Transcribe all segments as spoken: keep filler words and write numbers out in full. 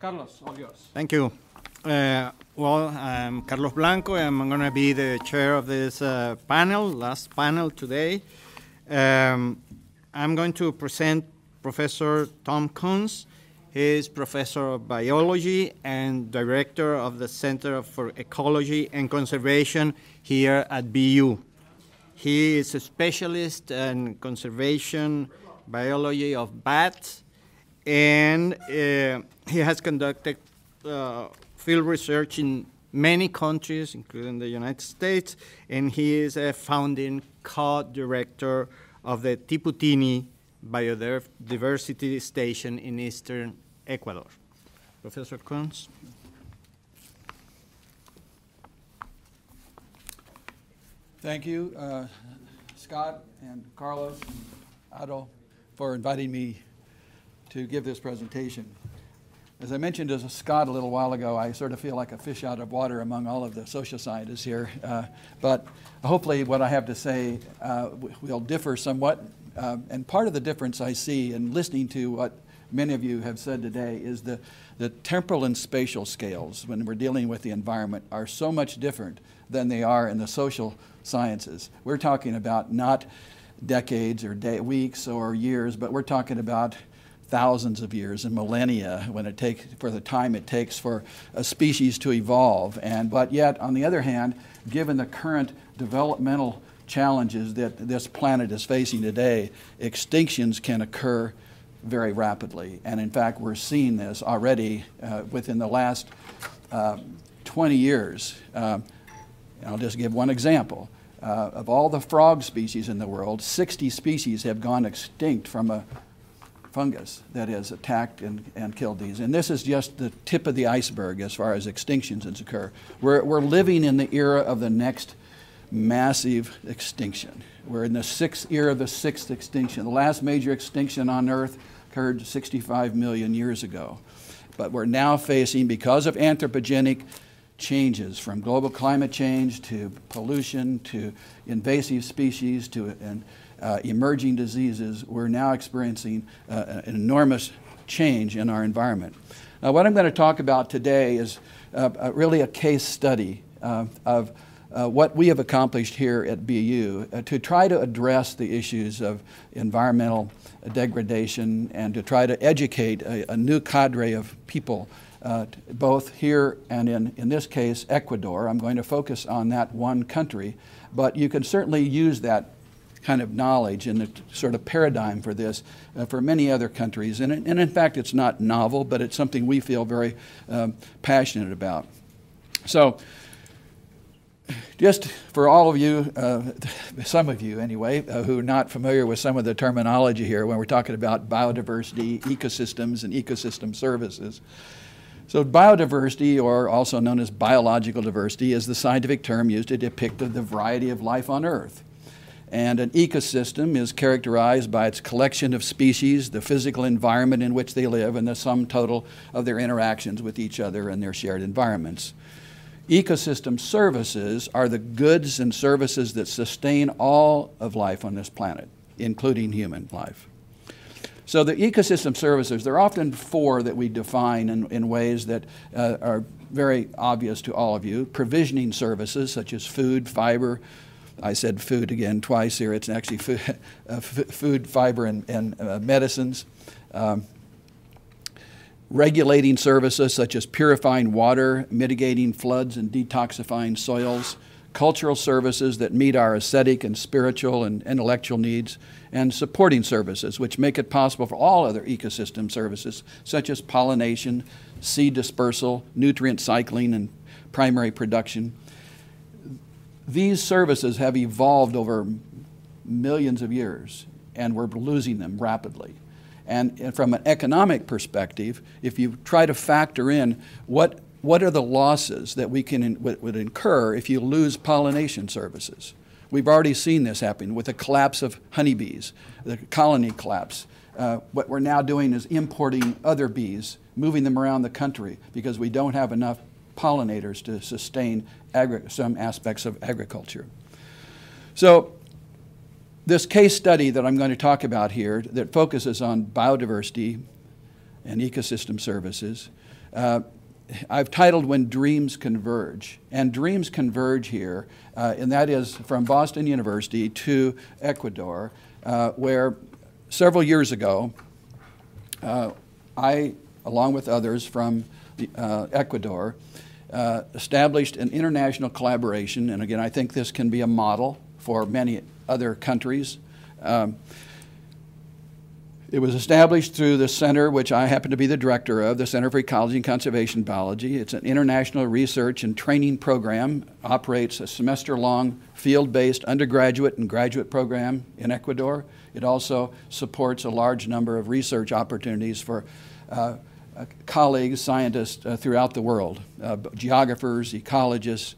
Carlos, all yours. Thank you. Uh, well, I'm Carlos Blanco. I'm going to be the chair of this uh, panel, last panel today. Um, I'm going to present Professor Tom Kunz. He is professor of biology and director of the Center for Ecology and Conservation here at B U. He is a specialist in conservation biology of bats, and uh, he has conducted uh, field research in many countries, including the United States, and he is a founding co-director of the Tiputini Biodiversity Station in eastern Ecuador. Professor Kunz. Thank you, uh, Scott and Carlos and Otto, for inviting me to give this presentation. As I mentioned to Scott a little while ago, I sort of feel like a fish out of water among all of the social scientists here. Uh, but hopefully what I have to say uh, will differ somewhat. Uh, and part of the difference I see in listening to what many of you have said today is the, the temporal and spatial scales when we're dealing with the environment are so much different than they are in the social sciences. We're talking about not decades or day, weeks or years, but we're talking about thousands of years and millennia when it takes for the time it takes for a species to evolve. And but yet on the other hand, given the current developmental challenges that this planet is facing today, extinctions can occur very rapidly. And in fact, we're seeing this already uh, within the last uh, twenty years. Uh, I'll just give one example. Uh, of all the frog species in the world, sixty species have gone extinct from a fungus that has attacked and, and killed these. And this is just the tip of the iceberg as far as extinctions occur. We're, we're living in the era of the next massive extinction. We're in the sixth era of the sixth extinction. The last major extinction on Earth occurred sixty-five million years ago. But we're now facing, because of anthropogenic changes from global climate change to pollution to invasive species to and, Uh, emerging diseases, we're now experiencing uh, an enormous change in our environment. Now, what I'm going to talk about today is uh, uh, really a case study uh, of uh, what we have accomplished here at B U uh, to try to address the issues of environmental degradation and to try to educate a, a new cadre of people, uh, both here and in, in this case, Ecuador. I'm going to focus on that one country, but you can certainly use that kind of knowledge and the sort of paradigm for this uh, for many other countries. And, and in fact, it's not novel, but it's something we feel very um, passionate about. So just for all of you, uh, some of you anyway, uh, who are not familiar with some of the terminology here when we're talking about biodiversity, ecosystems, and ecosystem services. So biodiversity, or also known as biological diversity, is the scientific term used to depict the variety of life on Earth. And an ecosystem is characterized by its collection of species, the physical environment in which they live, and the sum total of their interactions with each other and their shared environments. Ecosystem services are the goods and services that sustain all of life on this planet, including human life. So the ecosystem services, there are often four that we define in, in ways that uh, are very obvious to all of you. Provisioning services such as food, fiber, I said food again twice here. It's actually food, uh, food fiber, and, and uh, medicines. Um, regulating services such as purifying water, mitigating floods, and detoxifying soils. Cultural services that meet our aesthetic and spiritual and intellectual needs. And supporting services, which make it possible for all other ecosystem services, such as pollination, seed dispersal, nutrient cycling, and primary production. These services have evolved over millions of years, and we're losing them rapidly. And, and from an economic perspective, if you try to factor in what, what are the losses that we can in, would incur if you lose pollination services. We've already seen this happen with the collapse of honeybees, the colony collapse. Uh, what we're now doing is importing other bees, moving them around the country because we don't have enough pollinators to sustain some aspects of agriculture. So this case study that I'm going to talk about here that focuses on biodiversity and ecosystem services Uh, I've titled When Dreams Converge, and dreams converge here, uh, and that is from Boston University to Ecuador, uh, where several years ago, uh, I, along with others from the, uh, Ecuador, uh, established an international collaboration, and again, I think this can be a model for many other countries. Um, It was established through the center, which I happen to be the director of, the Center for Ecology and Conservation Biology. It's an international research and training program, operates a semester-long field-based undergraduate and graduate program in Ecuador. It also supports a large number of research opportunities for uh, colleagues, scientists uh, throughout the world, uh, geographers, ecologists,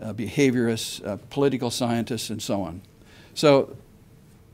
uh, behaviorists, uh, political scientists, and so on. So,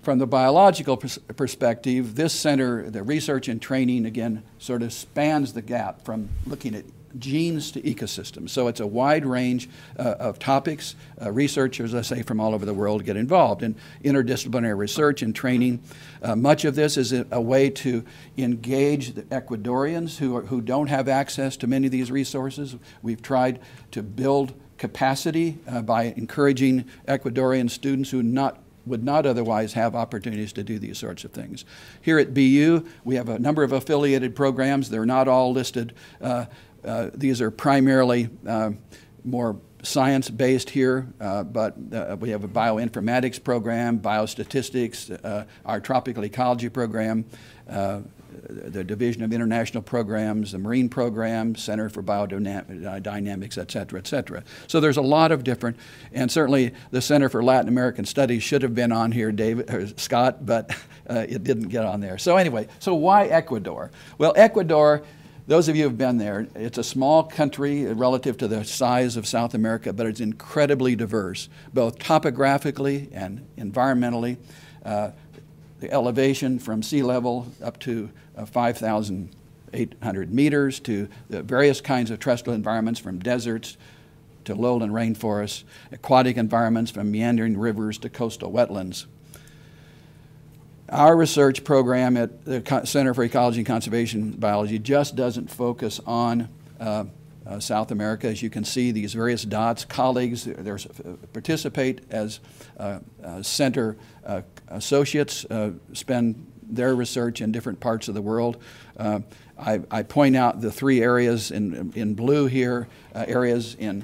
from the biological perspective, this center, the research and training, again, sort of spans the gap from looking at genes to ecosystems. So it's a wide range uh, of topics. Uh, researchers, I say, from all over the world get involved in interdisciplinary research and training. Uh, much of this is a, a way to engage the Ecuadorians who, are, who don't have access to many of these resources. We've tried to build capacity uh, by encouraging Ecuadorian students who not would not otherwise have opportunities to do these sorts of things. Here at B U, we have a number of affiliated programs. They're not all listed. Uh, uh, these are primarily uh, more science-based here, uh, but uh, we have a bioinformatics program, biostatistics, uh, our tropical ecology program, uh, the Division of International Programs, the Marine Program, Center for Biodynamics, et cetera, et cetera. So there's a lot of different, and certainly the Center for Latin American Studies should have been on here, David, or Scott, but uh, it didn't get on there. So anyway, so why Ecuador? Well, Ecuador, those of you who have been there, it's a small country relative to the size of South America, but it's incredibly diverse, both topographically and environmentally. Uh, The elevation from sea level up to uh, five thousand eight hundred meters to the various kinds of terrestrial environments, from deserts to lowland rainforests, aquatic environments, from meandering rivers to coastal wetlands. Our research program at the Center for Ecology and Conservation Biology just doesn't focus on uh, uh, South America. As you can see, these various dots, colleagues there participate as uh, uh, center uh, associates, uh, spend their research in different parts of the world. Uh, I, I point out the three areas in, in blue here, uh, areas in,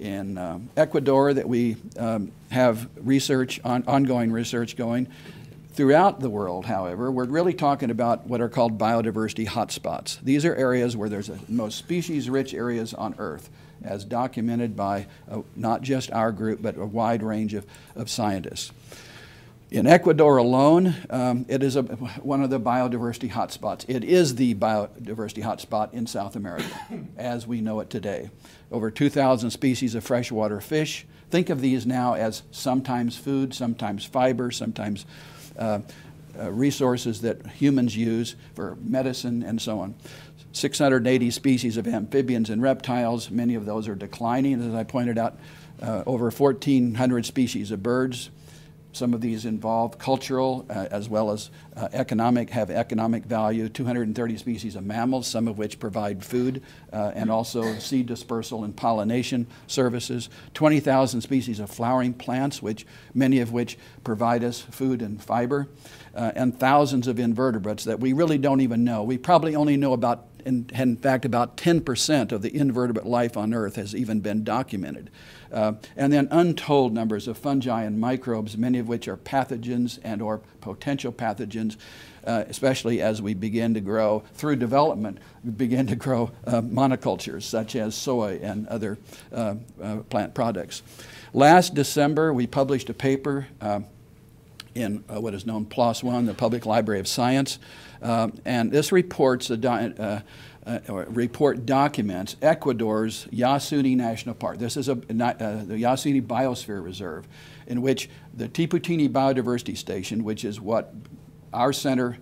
in um, Ecuador that we um, have research, on, ongoing research going. Throughout the world, however, we're really talking about what are called biodiversity hotspots. These are areas where there's the most species-rich areas on Earth, as documented by uh, not just our group, but a wide range of, of scientists. In Ecuador alone, um, it is a, one of the biodiversity hotspots. It is the biodiversity hotspot in South America, as we know it today. Over two thousand species of freshwater fish. Think of these now as sometimes food, sometimes fiber, sometimes uh, uh, resources that humans use for medicine and so on. six hundred eighty species of amphibians and reptiles. Many of those are declining, as I pointed out. Uh, over fourteen hundred species of birds. Some of these involve cultural uh, as well as uh, economic, have economic value, two hundred thirty species of mammals, some of which provide food uh, and also seed dispersal and pollination services, twenty thousand species of flowering plants, which many of which provide us food and fiber, uh, and thousands of invertebrates that we really don't even know. We probably only know about, in, in fact, about ten percent of the invertebrate life on Earth has even been documented. Uh, and then untold numbers of fungi and microbes, many of which are pathogens and or potential pathogens, uh, especially as we begin to grow, through development, we begin to grow uh, monocultures such as soy and other uh, uh, plant products. Last December, we published a paper uh, in uh, what is known PLOS One, the Public Library of Science, uh, and this reports a uh, Uh, or report documents Ecuador's Yasuni National Park. This is a, not, uh, the Yasuni Biosphere Reserve, in which the Tiputini Biodiversity Station, which is what our center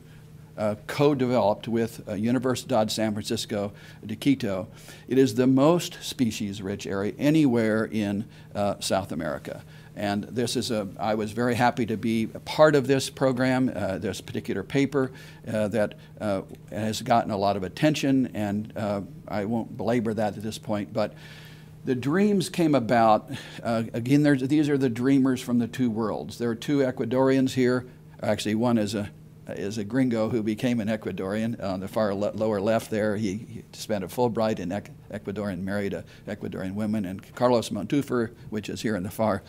uh, co-developed with uh, Universidad San Francisco de Quito, it is the most species-rich area anywhere in uh, South America. And this is a, I was very happy to be a part of this program, uh, this particular paper uh, that uh, has gotten a lot of attention, and uh, I won't belabor that at this point, but the dreams came about. Uh, again, there's, these are the dreamers from the two worlds. There are two Ecuadorians here. Actually, one is a, is a gringo who became an Ecuadorian. On the far le lower left there, he, he spent a Fulbright in Ecuador and married a Ecuadorian woman. And Carlos Montufer, which is here in the far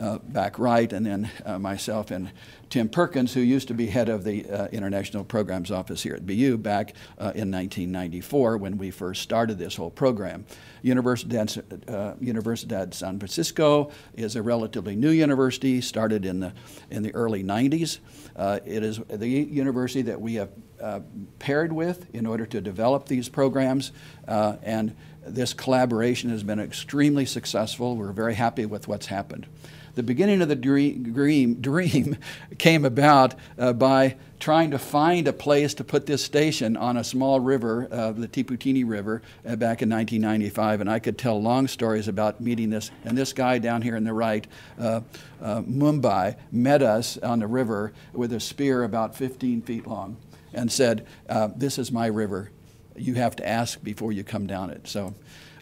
uh, back right, and then uh, myself and Tim Perkins, who used to be head of the uh, International Programs Office here at B U back uh, in nineteen ninety-four when we first started this whole program. Universidad, uh, Universidad San Francisco is a relatively new university, started in the, in the early nineties. Uh, it is the university that we have uh, paired with in order to develop these programs, uh, and this collaboration has been extremely successful. We're very happy with what's happened. The beginning of the dream, dream came about uh, by trying to find a place to put this station on a small river, uh, the Tiputini River, uh, back in nineteen ninety-five. And I could tell long stories about meeting this. And this guy down here on the right, uh, uh, Mumbai, met us on the river with a spear about fifteen feet long and said, uh, this is my river. You have to ask before you come down it. So.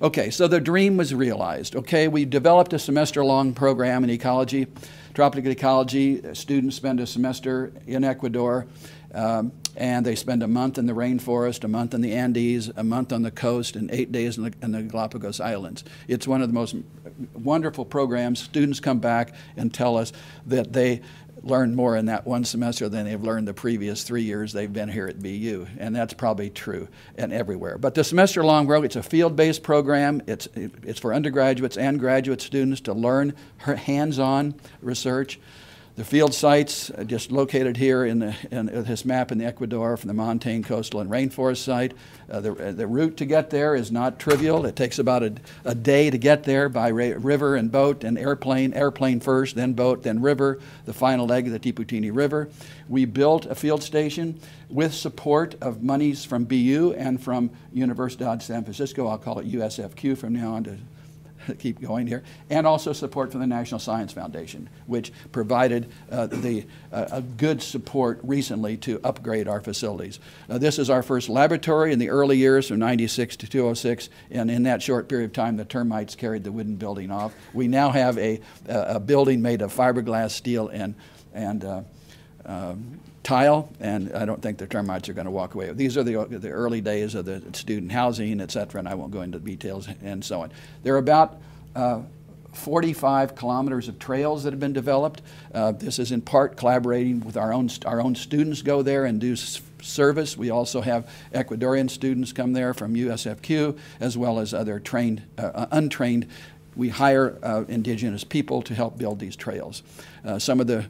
Okay, so the dream was realized. Okay, we developed a semester-long program in ecology, tropical ecology. Students spend a semester in Ecuador, um, and they spend a month in the rainforest, a month in the Andes, a month on the coast, and eight days in the, in the Galapagos Islands. It's one of the most wonderful programs. Students come back and tell us that they learned more in that one semester than they've learned the previous three years they've been here at B U, and that's probably true and everywhere. But the semester-long program, it's a field-based program. It's, it's for undergraduates and graduate students to learn hands-on research. The field sites are just located here in, the, in this map in Ecuador from the montane, coastal, and rainforest site. Uh, the, the route to get there is not trivial. It takes about a, a day to get there by ra river and boat and airplane, airplane first, then boat, then river, the final leg of the Tiputini River. We built a field station with support of monies from B U and from Universidad San Francisco. I'll call it U S F Q from now on to keep going here, and also support from the National Science Foundation, which provided uh, the, uh, a good support recently to upgrade our facilities. Uh, this is our first laboratory in the early years from ninety-six to two thousand six, and in that short period of time, the termites carried the wooden building off. We now have a, a building made of fiberglass, steel, and, and uh, um, tile, and I don't think the termites are going to walk away. These are the, the early days of the student housing, et cetera, and I won't go into the details and so on. There are about uh, forty-five kilometers of trails that have been developed. Uh, this is in part collaborating with our own, our own students go there and do service. We also have Ecuadorian students come there from U S F Q, as well as other trained, uh, untrained. We hire uh, indigenous people to help build these trails. Uh, some of the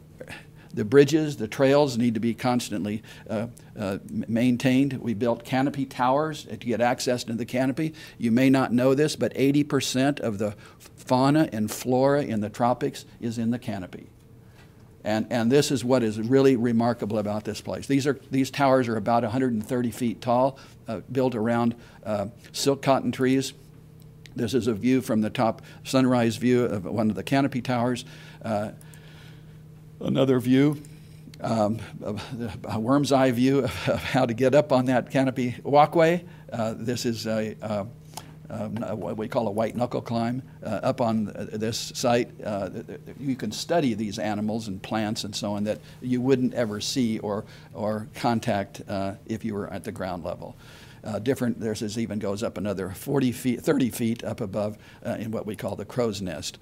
The bridges, the trails need to be constantly uh, uh, maintained. We built canopy towers to get access to the canopy. You may not know this, but eighty percent of the fauna and flora in the tropics is in the canopy. And, and this is what is really remarkable about this place. These, are, these towers are about one hundred thirty feet tall, uh, built around uh, silk cotton trees. This is a view from the top, sunrise view of one of the canopy towers. Uh, Another view, um, a worm's eye view of how to get up on that canopy walkway. Uh, this is a, uh, um, what we call a white knuckle climb uh, up on this site. Uh, you can study these animals and plants and so on that you wouldn't ever see or, or contact uh, if you were at the ground level. Uh, different, there's this even goes up another forty feet, thirty feet up above uh, in what we call the crow's nest.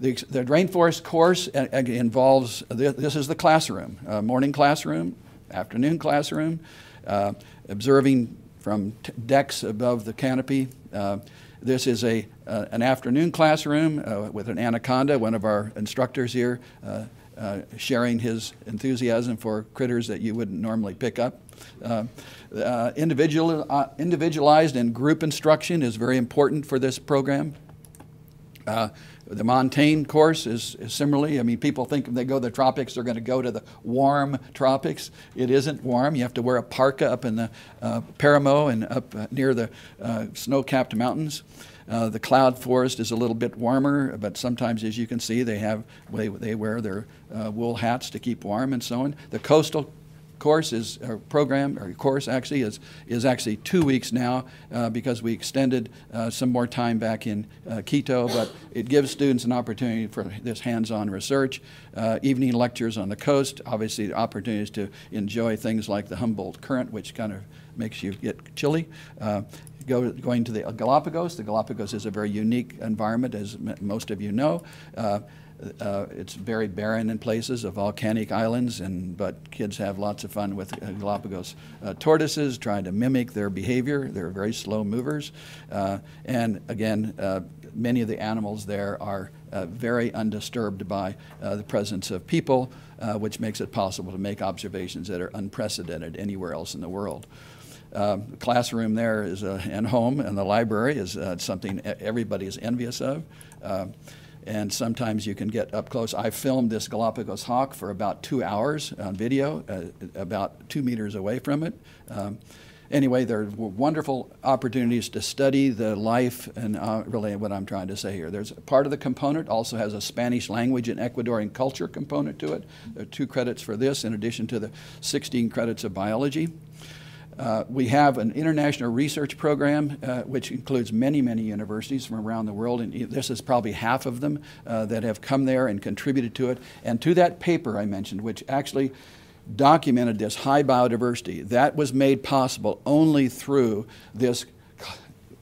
The, the rainforest course uh, involves, th this is the classroom, uh, morning classroom, afternoon classroom, uh, observing from t decks above the canopy. Uh, this is a, uh, an afternoon classroom uh, with an anaconda, one of our instructors here, uh, uh, sharing his enthusiasm for critters that you wouldn't normally pick up. Uh, uh, individual, uh, individualized and group instruction is very important for this program. Uh, The montane course is, is similarly, I mean, people think when they go to the tropics, they're going to go to the warm tropics. It isn't warm. You have to wear a parka up in the uh, Paramo and up uh, near the uh, snow-capped mountains. Uh, the cloud forest is a little bit warmer, but sometimes, as you can see, they have they, they wear their uh, wool hats to keep warm and so on. The coastal course is or program or course actually is is actually two weeks now uh, because we extended uh, some more time back in uh, Quito, but it gives students an opportunity for this hands-on research. Uh, evening lectures on the coast, obviously opportunities to enjoy things like the Humboldt Current, which kind of makes you get chilly. Uh, Go, going to the Galapagos. The Galapagos is a very unique environment, as m most of you know. Uh, uh, it's very barren in places, of volcanic islands, and but kids have lots of fun with uh, Galapagos uh, tortoises, trying to mimic their behavior. They're very slow movers, uh, and again, uh, many of the animals there are uh, very undisturbed by uh, the presence of people, uh, which makes it possible to make observations that are unprecedented anywhere else in the world. Uh, the classroom there is a, and home, and the library is uh, something everybody is envious of. Uh, and sometimes you can get up close. I filmed this Galapagos hawk for about two hours on video, uh, about two meters away from it. Um, anyway, there are wonderful opportunities to study the life, and uh, really what I'm trying to say here. There's part of the component also has a Spanish language and Ecuadorian culture component to it. There are two credits for this, in addition to the sixteen credits of biology. Uh, we have an international research program, uh, which includes many, many universities from around the world, and this is probably half of them uh, that have come there and contributed to it. And to that paper I mentioned, which actually documented this high biodiversity, that was made possible only through this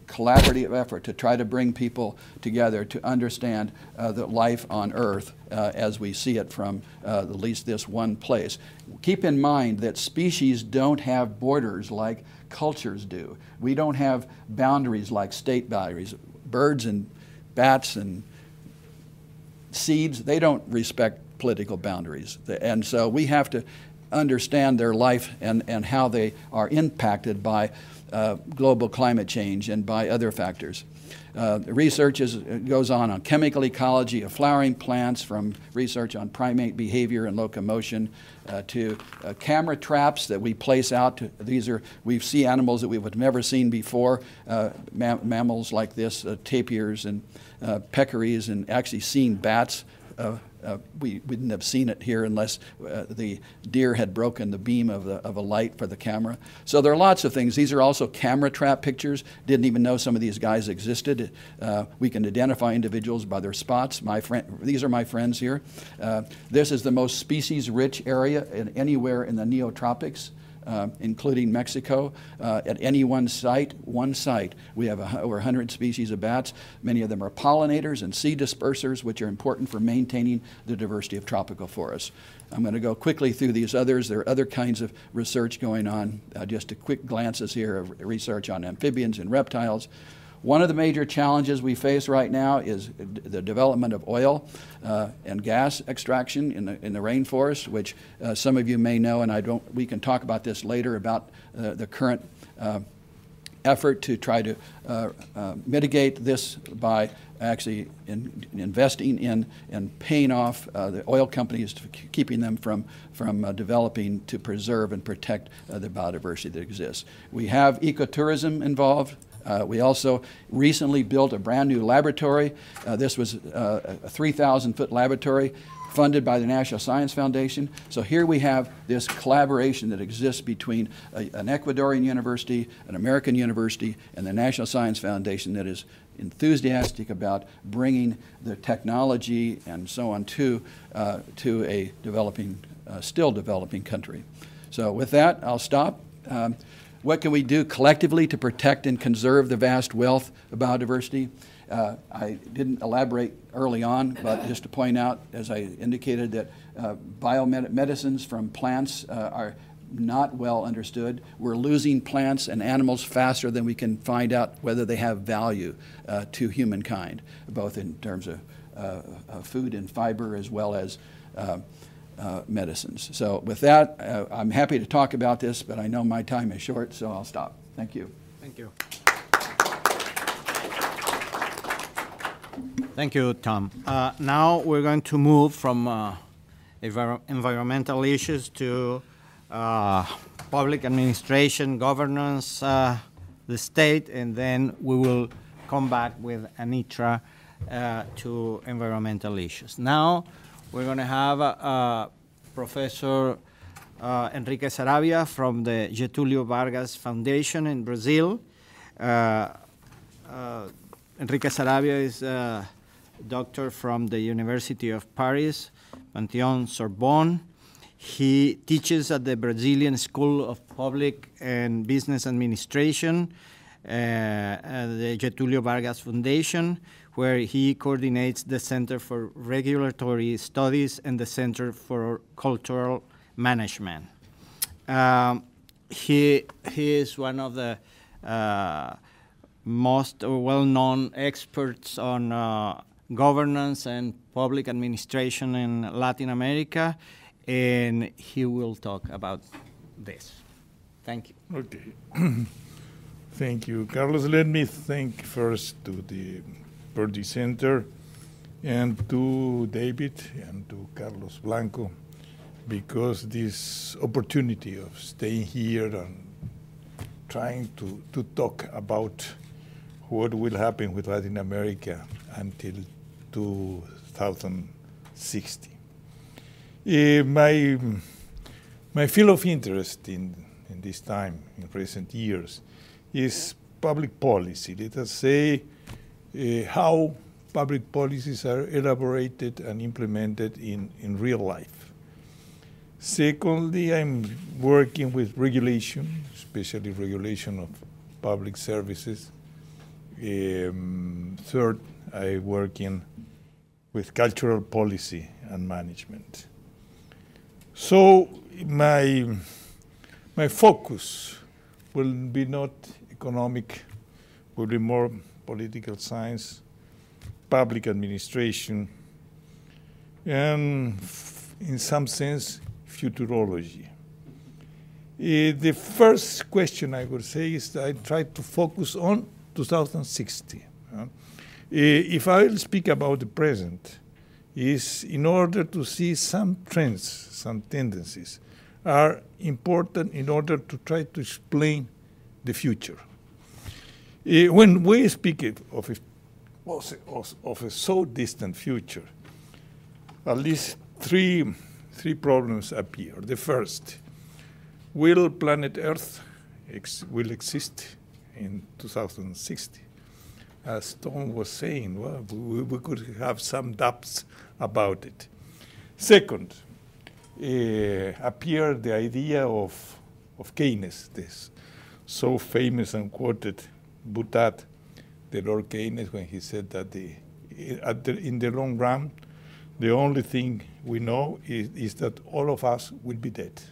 collaborative effort to try to bring people together to understand uh, the life on Earth uh, as we see it from uh, at least this one place. Keep in mind that species don't have borders like cultures do. We don't have boundaries like state boundaries. Birds and bats and seeds, they don't respect political boundaries. And so we have to understand their life and, and how they are impacted by Uh, global climate change and by other factors. Uh, research is, goes on on chemical ecology of flowering plants, from research on primate behavior and locomotion uh, to uh, camera traps that we place out. To, these are, we see animals that we would have never seen before, uh, ma mammals like this, uh, tapirs and uh, peccaries, and actually seeing bats. Uh, Uh, we wouldn't have seen it here unless uh, the deer had broken the beam of, the, of a light for the camera. So there are lots of things. These are also camera trap pictures. Didn't even know some of these guys existed. Uh, we can identify individuals by their spots. My friend, these are my friends here. Uh, this is the most species-rich area in, anywhere in the neotropics, uh, including Mexico. Uh, at any one site, one site, we have a, over one hundred species of bats. Many of them are pollinators and seed dispersers, which are important for maintaining the diversity of tropical forests. I'm going to go quickly through these others. There are other kinds of research going on. Uh, just a quick glances here of research on amphibians and reptiles. One of the major challenges we face right now is the development of oil uh, and gas extraction in the, in the rainforest, which uh, some of you may know, and I don't, we can talk about this later, about uh, the current uh, effort to try to uh, uh, mitigate this by actually in, investing in and paying off uh, the oil companies, to keeping them from, from uh, developing to preserve and protect uh, the biodiversity that exists. We have ecotourism involved. Uh, we also recently built a brand new laboratory. Uh, this was uh, a three thousand foot laboratory funded by the National Science Foundation. So here we have this collaboration that exists between a, an Ecuadorian university, an American university, and the National Science Foundation that is enthusiastic about bringing the technology and so on to, uh, to a developing, uh, still developing country. So with that, I'll stop. Um, What can we do collectively to protect and conserve the vast wealth of biodiversity? Uh, I didn't elaborate early on, but just to point out, as I indicated, that uh, biomedicines from plants uh, are not well understood. We're losing plants and animals faster than we can find out whether they have value uh, to humankind, both in terms of uh, uh, food and fiber as well as uh, Uh, medicines. So with that, uh, I'm happy to talk about this, but I know my time is short, so I'll stop. Thank you. Thank you. Thank you, Tom. Uh, now we're going to move from uh, environmental issues to uh, public administration, governance, uh, the state, and then we will come back with Anitra uh, to environmental issues. Now we're going to have uh, Professor uh, Enrique Saravia from the Getulio Vargas Foundation in Brazil. Uh, uh, Enrique Saravia is a doctor from the University of Paris, Pantheon Sorbonne. He teaches at the Brazilian School of Public and Business Administration, uh, at the Getulio Vargas Foundation, where he coordinates the Center for Regulatory Studies and the Center for Cultural Management. Um, he, he is one of the uh, most well-known experts on uh, governance and public administration in Latin America, and he will talk about this. Thank you. Okay. Thank you, Carlos. Let me thank first to the Pardee Center and to David and to Carlos Blanco, because this opportunity of staying here and trying to, to talk about what will happen with Latin America until two thousand sixty. Uh, my, my field of interest in, in this time, in recent years, is public policy. Let us say uh, how public policies are elaborated and implemented in, in real life. Secondly, I'm working with regulation, especially regulation of public services. Um, third, I work in with cultural policy and management. So my, my focus will be not economic, will be more political science, public administration, and in some sense, futurology. Uh, the first question I would say is that I tried to focus on two thousand sixty. Uh, if I will speak about the present, is in order to see some trends, some tendencies, are important in order to try to explain the future. Uh, when we speak of a, of a so distant future, at least three, three problems appear. The first, will planet Earth ex will exist in two thousand sixty? As Tom was saying, well, we, we could have some doubts about it. Second, uh, appeared the idea of, of Keynes, this so famous and quoted Boutade, the Lord Keynes, when he said that the, at the, in the long run, the only thing we know is, is that all of us will be dead.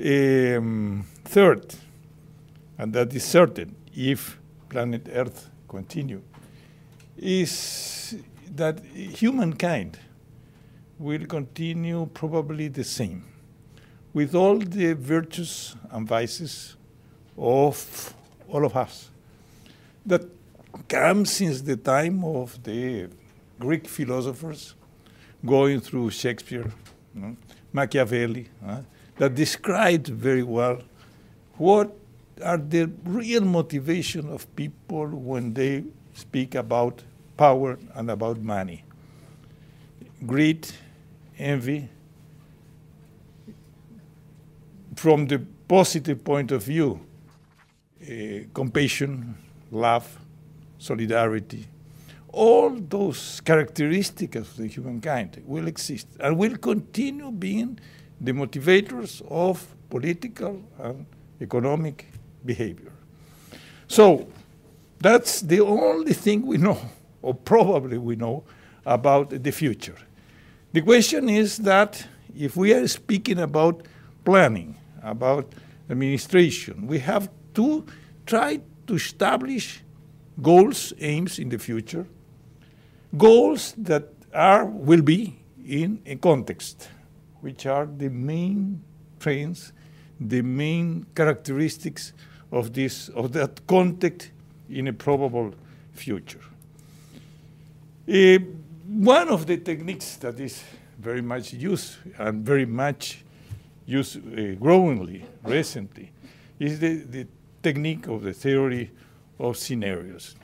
Um, third, and that is certain, if planet Earth continue, is that humankind will continue probably the same, with all the virtues and vices of all of us. That comes since the time of the Greek philosophers, going through Shakespeare, you know, Machiavelli, uh, that described very well what are the real motivation of people when they speak about power and about money. Greed, envy. From the positive point of view, uh, compassion, love, solidarity. All those characteristics of the humankind will exist and will continue being the motivators of political and economic behavior. So that's the only thing we know, or probably we know, about the future. The question is that if we are speaking about planning, about administration, we have to try to establish goals, aims in the future, goals that are, will be in a context, which are the main trends, the main characteristics of this, of that context in a probable future. Uh, one of the techniques that is very much used and very much used uh, growingly recently is the, the technique of the theory of scenarios.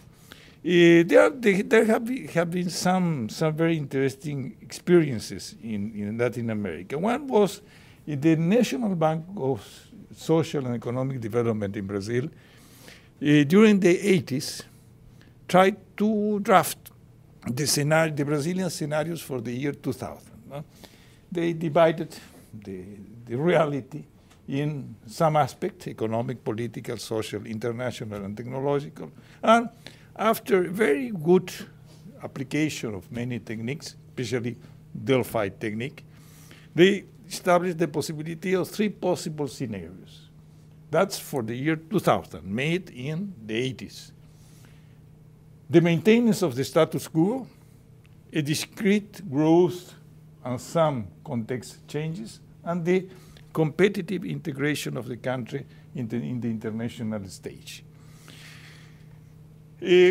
Uh, there, they, there have, be, have been some, some very interesting experiences in, in Latin America. One was in the National Bank of Social and Economic Development in Brazil, uh, during the eighties, tried to draft the, scenario, the Brazilian scenarios for the year two thousand. No? They divided the, the reality in some aspects, economic, political, social, international, and technological. And after very good application of many techniques, especially Delphi technique, they established the possibility of three possible scenarios. That's for the year two thousand, made in the eighties. The maintenance of the status quo, a discrete growth and some context changes, and the competitive integration of the country in the, in the international stage. Uh,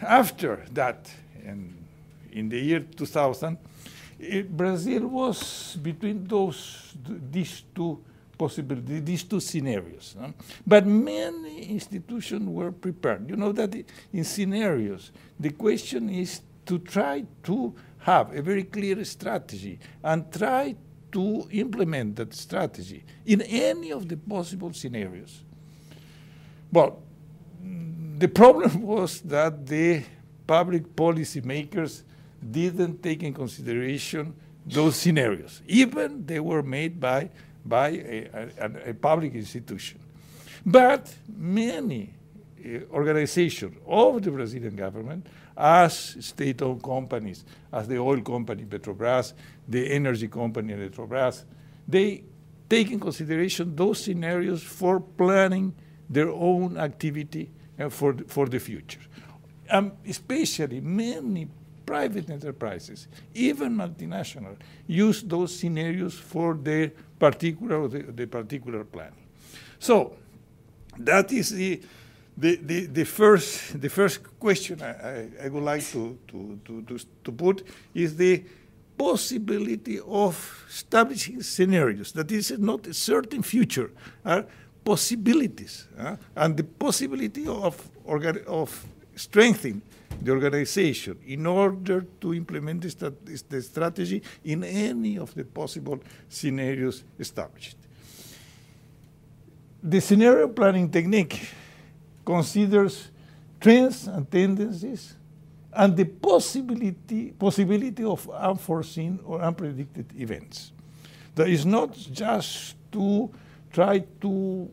after that, and in the year two thousand, uh, Brazil was between those these two possibilities, these two scenarios. No? But many institutions were prepared. You know that in scenarios, the question is to try to have a very clear strategy and try to implement that strategy in any of the possible scenarios. Well, the problem was that the public policy makers didn't take in consideration those scenarios, even they were made by, by a, a, a public institution. But many uh, organizations of the Brazilian government, as state-owned companies, as the oil company Petrobras, the energy company Petrobras, they take in consideration those scenarios for planning their own activity For the, for the future. Um, especially many private enterprises, even multinational, use those scenarios for their particular, the, the particular plan. So that is the, the, the, the, first, the first question I, I, I would like to, to, to, to, to put is the possibility of establishing scenarios. That is not a certain future. Uh, possibilities uh, and the possibility of, of strengthening the organization in order to implement the, stat the strategy in any of the possible scenarios established. The scenario planning technique considers trends and tendencies and the possibility, possibility of unforeseen or unpredicted events. That is not just to try to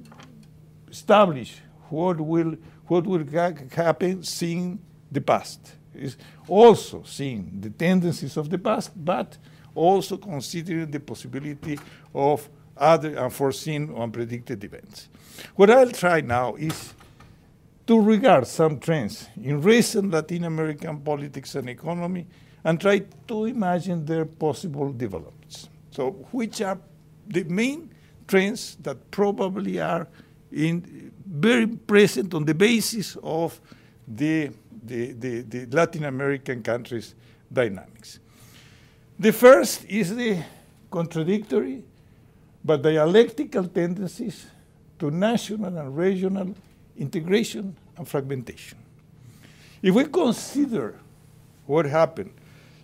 establish what will, what will happen seeing the past. It's also seeing the tendencies of the past, but also considering the possibility of other unforeseen or unpredicted events. What I'll try now is to regard some trends in recent Latin American politics and economy and try to imagine their possible developments. So which are the main trends that probably are in very present on the basis of the, the, the, the Latin American countries' dynamics. The first is the contradictory but dialectical tendencies to national and regional integration and fragmentation. If we consider what happened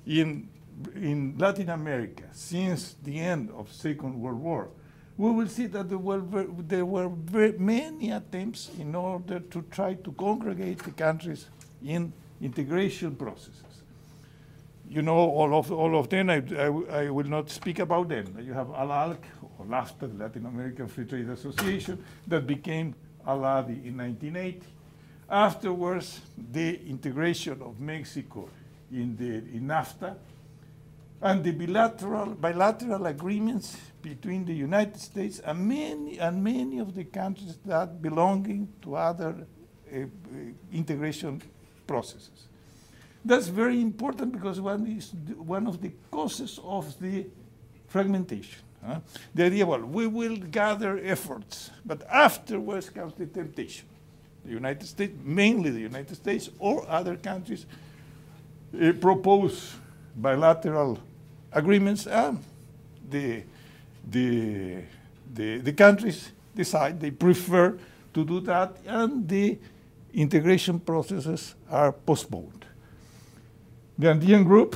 in, in Latin America since the end of the Second World War, we will see that there were, there were very many attempts in order to try to congregate the countries in integration processes. You know, all of, all of them, I, I, I will not speak about them. You have ALAC, or NAFTA, the Latin American Free Trade Association, that became Aladi in nineteen eighty. Afterwards, the integration of Mexico in, the, in NAFTA, and the bilateral, bilateral agreements between the United States and many, and many of the countries that belonging to other uh, uh, integration processes. That's very important because one is one of the causes of the fragmentation. Huh? The idea, well, we will gather efforts, but afterwards comes the temptation. The United States, mainly the United States or other countries, uh, propose bilateral agreements, and the, the, the, the countries decide they prefer to do that, and the integration processes are postponed. The Andean group,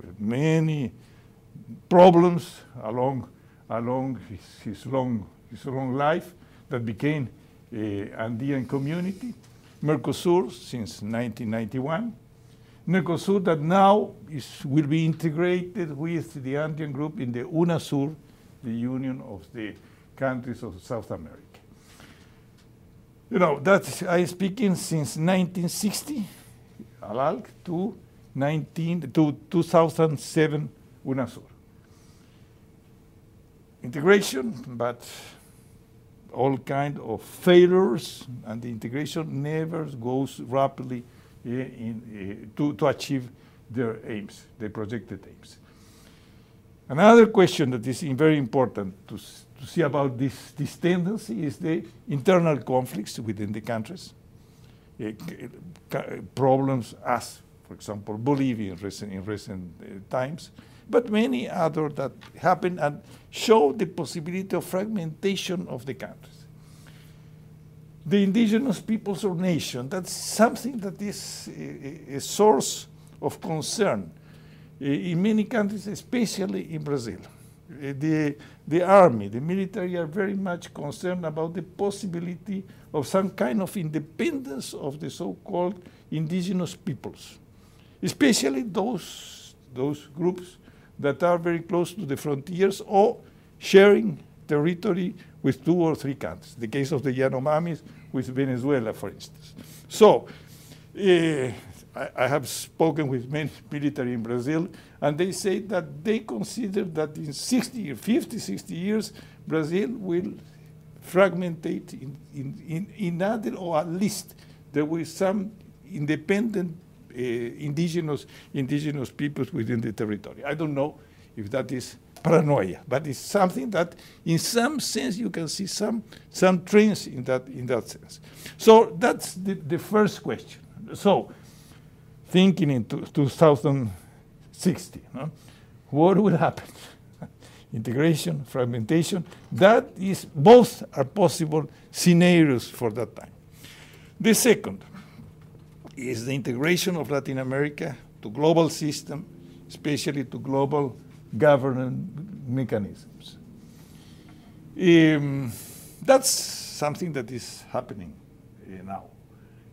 with many problems along, along his, his, long, his long life, that became uh, Andean Community. Mercosur since nineteen ninety-one. Mercosur that now is, will be integrated with the Andean group in the UNASUR, the Union of the Countries of South America. You know, that's, I speaking since nineteen sixty, ALAC, to, nineteen, to two thousand seven, UNASUR. Integration, but all kind of failures, and the integration never goes rapidly uh, in, uh, to, to achieve their aims, their projected aims. Another question that is very important to, to see about this, this tendency is the internal conflicts within the countries. Uh, problems as, for example, Bolivia in recent, in recent uh, times, but many other that happen and show the possibility of fragmentation of the countries. The indigenous peoples or nation, that's something that is a, a source of concern in many countries, especially in Brazil. The, the army, the military are very much concerned about the possibility of some kind of independence of the so-called indigenous peoples, especially those, those groups that are very close to the frontiers or sharing territory with two or three countries. The case of the Yanomamis with Venezuela, for instance. So uh, I, I have spoken with many military in Brazil, and they say that they consider that in sixty, fifty, sixty years, Brazil will fragmentate in, in, in, in other, or at least there will be some independent Uh, indigenous indigenous peoples within the territory. I don't know if that is paranoia, but it's something that, in some sense, you can see some some trends in that in that sense. So that's the, the first question. So, thinking into two thousand sixty, no? What will happen? Integration, fragmentation. That is, both are possible scenarios for that time. The second is the integration of Latin America to global system, especially to global governance mechanisms. Um, that's something that is happening uh, now.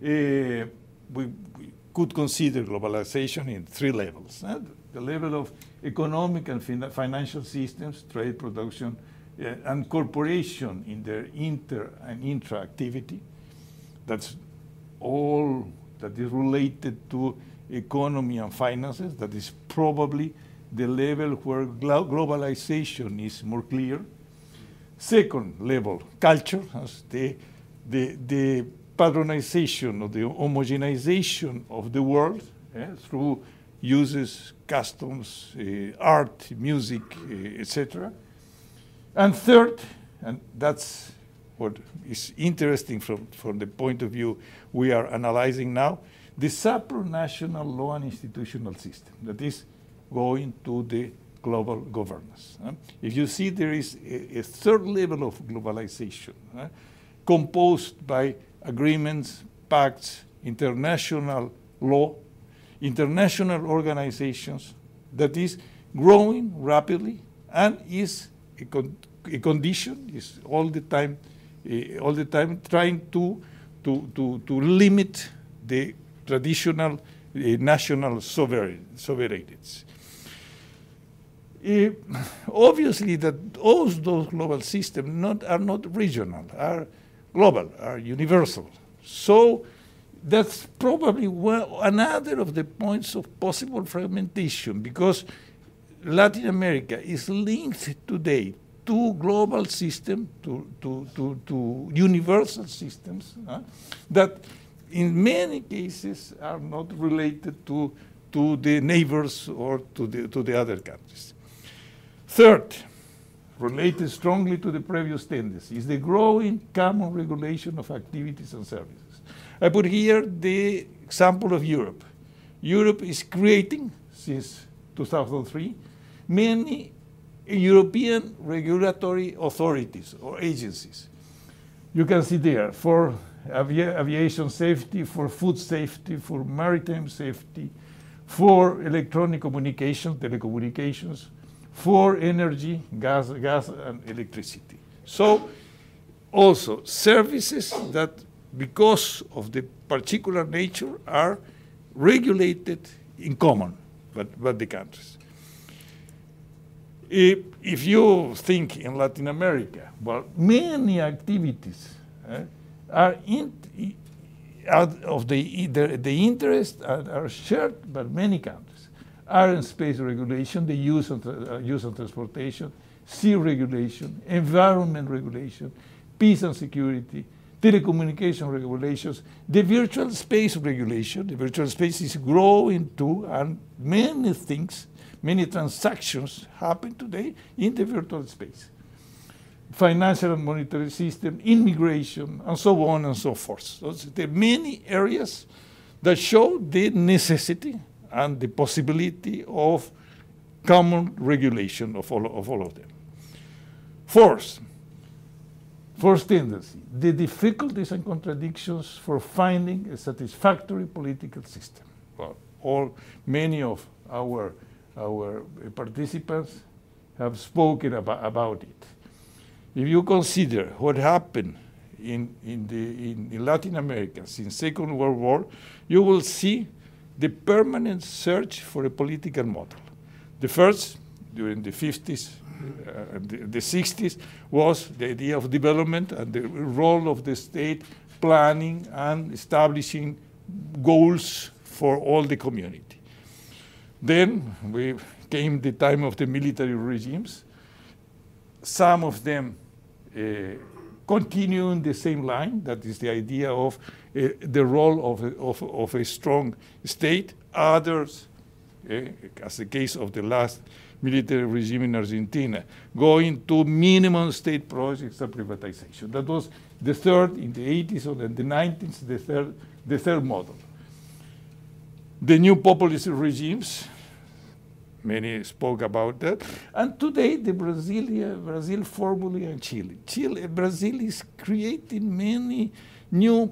Uh, we, we could consider globalization in three levels. Eh? The level of economic and fin financial systems, trade, production, uh, and corporation in their inter and intra-activity. That's all that is related to economy and finances. That is probably the level where glo globalization is more clear. Second level, culture, as the, the, the patronization or the homogenization of the world, yeah, through uses, customs, uh, art, music, uh, et cetera. And third, and that's what is interesting from, from the point of view we are analyzing now, the supranational law and institutional system that is going to the global governance. Huh? If you see, there is a, a third level of globalization, huh, composed by agreements, pacts, international law, international organizations, that is growing rapidly and is a, con a condition, is all the time Uh, all the time trying to, to, to, to limit the traditional uh, national sovereign, sovereignties. Uh, obviously that those, those global systems not, are not regional, are global, are universal. So that's probably one, another of the points of possible fragmentation, because Latin America is linked today to global systems, to, to, to, to universal systems, uh, that in many cases are not related to, to the neighbors or to the, to the other countries. Third, related strongly to the previous tendency, is the growing common regulation of activities and services. I put here the example of Europe. Europe is creating, since two thousand three, many European regulatory authorities or agencies. You can see there for avi aviation safety, for food safety, for maritime safety, for electronic communication, telecommunications, for energy, gas, gas and electricity. So also services that, because of the particular nature, are regulated in common but, but the countries. If, if you think in Latin America, well, many activities eh, are in, out of the, the, the interest and are shared by many countries. Air and space regulation, the use and, uh, use and transportation, sea regulation, environment regulation, peace and security, telecommunication regulations, the virtual space regulation. The virtual space is growing too, and many things, many transactions happen today in the virtual space. Financial and monetary system, immigration, and so on and so forth. So there are many areas that show the necessity and the possibility of common regulation of all of, all of them. Fourth, First tendency, the difficulties and contradictions for finding a satisfactory political system. Well, all, many of our, our participants have spoken about, about it. If you consider what happened in, in, the, in, in Latin America since Second World War, you will see the permanent search for a political model. The first, during the fifties, Uh, the, the sixties, was the idea of development and the role of the state planning and establishing goals for all the community. Then we came the time of the military regimes, some of them uh, continuing the same line, that is the idea of uh, the role of, of, of a strong state, others, uh, as the case of the last military regime in Argentina, going to minimum state projects and privatization. That was the third in the eighties or the nineties, the third, the third model. The new populist regimes, many spoke about that. And today, the Brazilian, Brazil formula and Chile. Chile, Brazil is creating many new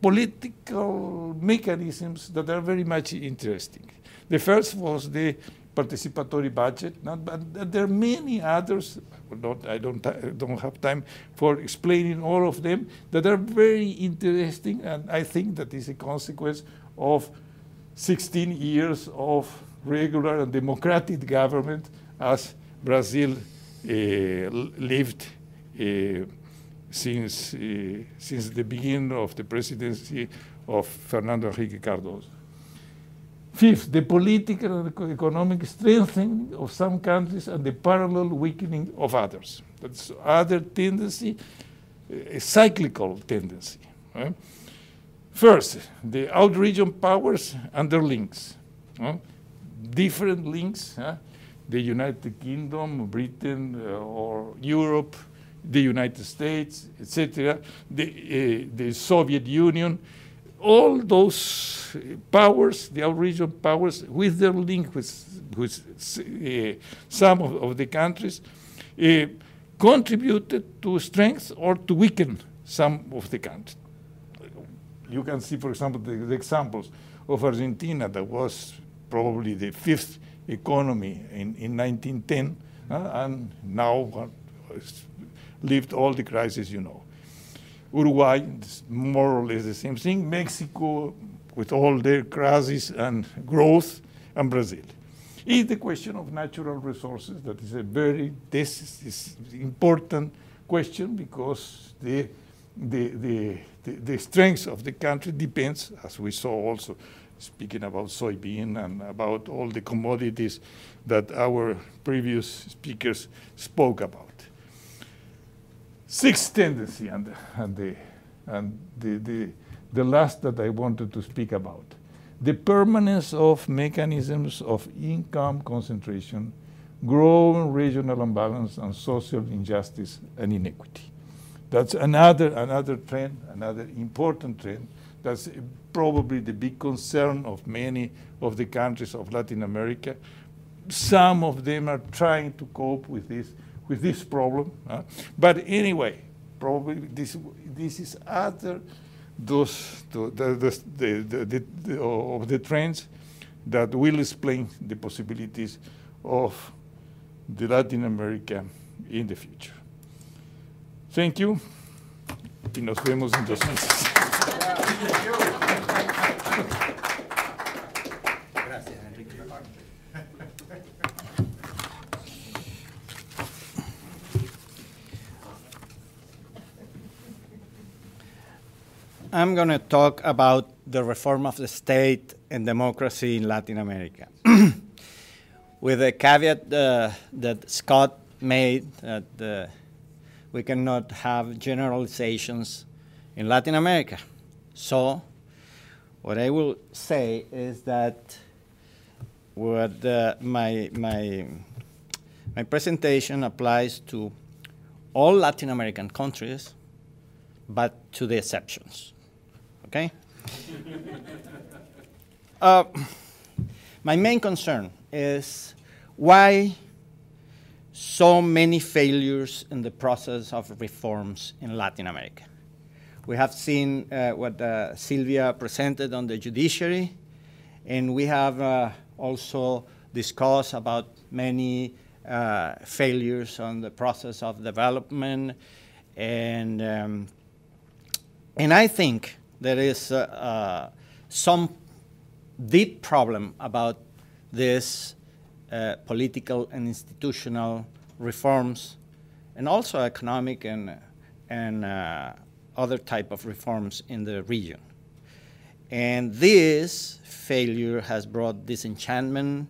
political mechanisms that are very much interesting. The first was the participatory budget, not, but there are many others. Not, I don't, I don't have time for explaining all of them, that are very interesting, and I think that is a consequence of sixteen years of regular and democratic government as Brazil uh, lived uh, since, uh, since the beginning of the presidency of Fernando Henrique Cardoso. Fifth, the political and economic strengthening of some countries and the parallel weakening of others. That's other tendency, a cyclical tendency. Right? First, the out-region powers and their links. Right? Different links, huh? The United Kingdom, Britain, uh, or Europe, the United States, et cetera, the, uh, the Soviet Union. All those powers, the out-region powers, with their link with, with uh, some of, of the countries, uh, contributed to strength or to weaken some of the countries. You can see, for example, the, the examples of Argentina, that was probably the fifth economy in, in nineteen ten, uh, and now lived all the crises you know. Uruguay, more or less the same thing. Mexico, with all their crises and growth, and Brazil. It's the question of natural resources. That is a very this is important question, because the the, the the the strength of the country depends, as we saw also, speaking about soybean and about all the commodities that our previous speakers spoke about. Sixth tendency, and, and, the, and the, the, the last that I wanted to speak about, the permanence of mechanisms of income concentration, growing regional imbalance, and social injustice and inequity. That's another, another trend, another important trend. That's probably the big concern of many of the countries of Latin America. Some of them are trying to cope with this, with this problem. Huh? But anyway, probably this, this is other those the, the, the, the, the, the, of the trends that will explain the possibilities of the Latin America in the future. Thank you. Y nos vemos en dos meses. Gracias, Enrique. I'm going to talk about the reform of the state and democracy in Latin America, with a caveat uh, that Scott made that uh, we cannot have generalizations in Latin America. So what I will say is that what uh, my, my, my presentation applies to all Latin American countries, but to the exceptions, okay? uh, my main concern is why so many failures in the process of reforms in Latin America. We have seen uh, what uh, Silvia presented on the judiciary, and we have uh, also discussed about many uh, failures on the process of development. And, um, and I think there is uh, uh, some deep problem about this uh, political and institutional reforms, and also economic and, and uh, other type of reforms in the region. And this failure has brought disenchantment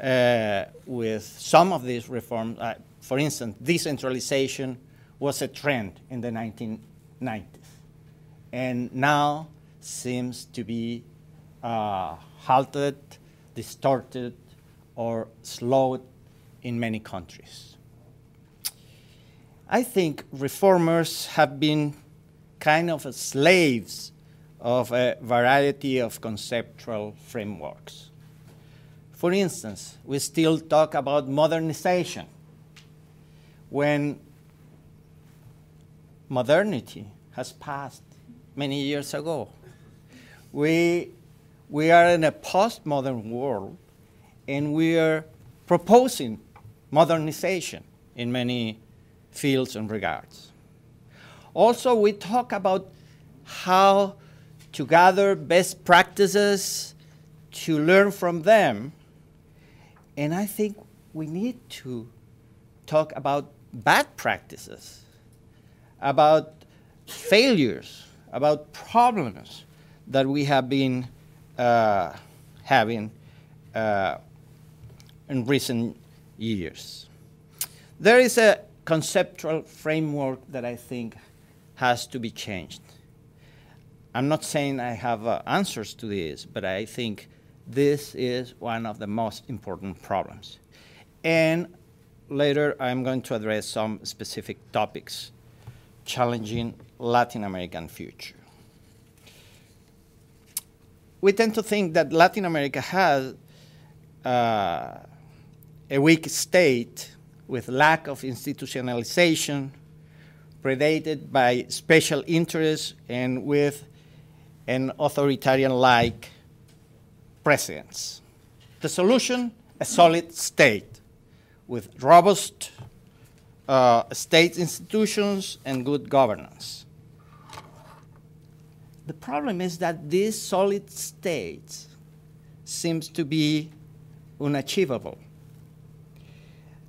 uh, with some of these reforms. Uh, for instance, decentralization was a trend in the nineteen nineties. And now seems to be uh, halted, distorted, or slowed in many countries. I think reformers have been kind of slaves of a variety of conceptual frameworks. For instance, we still talk about modernization, when modernity has passed many years ago. We, we are in a postmodern world, and we are proposing modernization in many fields and regards. Also, we talk about how to gather best practices, to learn from them. And I think we need to talk about bad practices, about failures, about problems that we have been uh, having uh, in recent years. There is a conceptual framework that I think has to be changed. I'm not saying I have uh, answers to this, but I think this is one of the most important problems. And later I'm going to address some specific topics challenging Latin American future. We tend to think that Latin America has uh, a weak state with lack of institutionalization, predated by special interests and with an authoritarian-like presence. The solution, a solid state with robust uh, state institutions and good governance. The problem is that these solid states seems to be unachievable.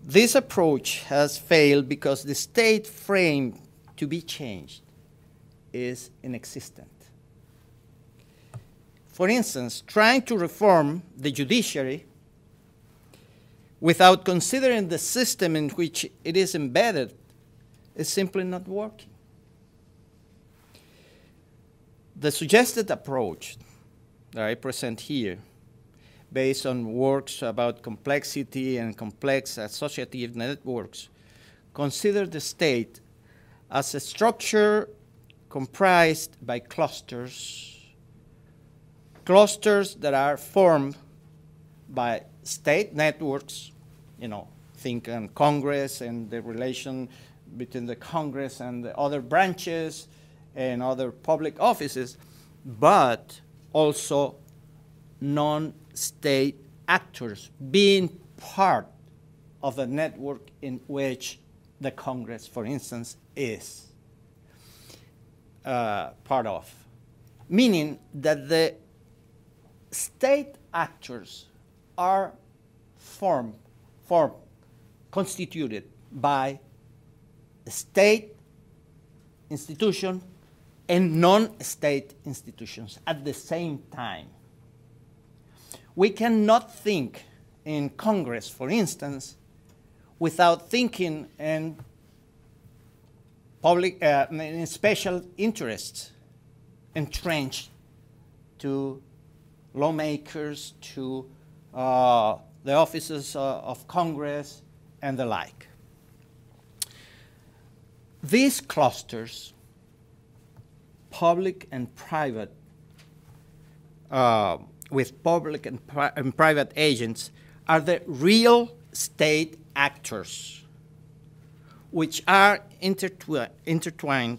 This approach has failed because the state frame to be changed is inexistent. For instance, trying to reform the judiciary without considering the system in which it is embedded is simply not working. The suggested approach that I present here, based on works about complexity and complex associative networks, consider the state as a structure comprised by clusters, clusters that are formed by state networks, you know, think on Congress and the relation between the Congress and the other branches and other public offices, but also non-state actors being part of a network in which the Congress, for instance, is uh, part of. Meaning that the state actors are formed, formed, constituted by state institution and non-state institutions at the same time. We cannot think in Congress, for instance, without thinking in public, uh, in special interests entrenched to lawmakers, to uh, the offices uh, of Congress, and the like. These clusters, public and private, uh, with public and, pri and private agents, are the real state actors, which are intertwi intertwined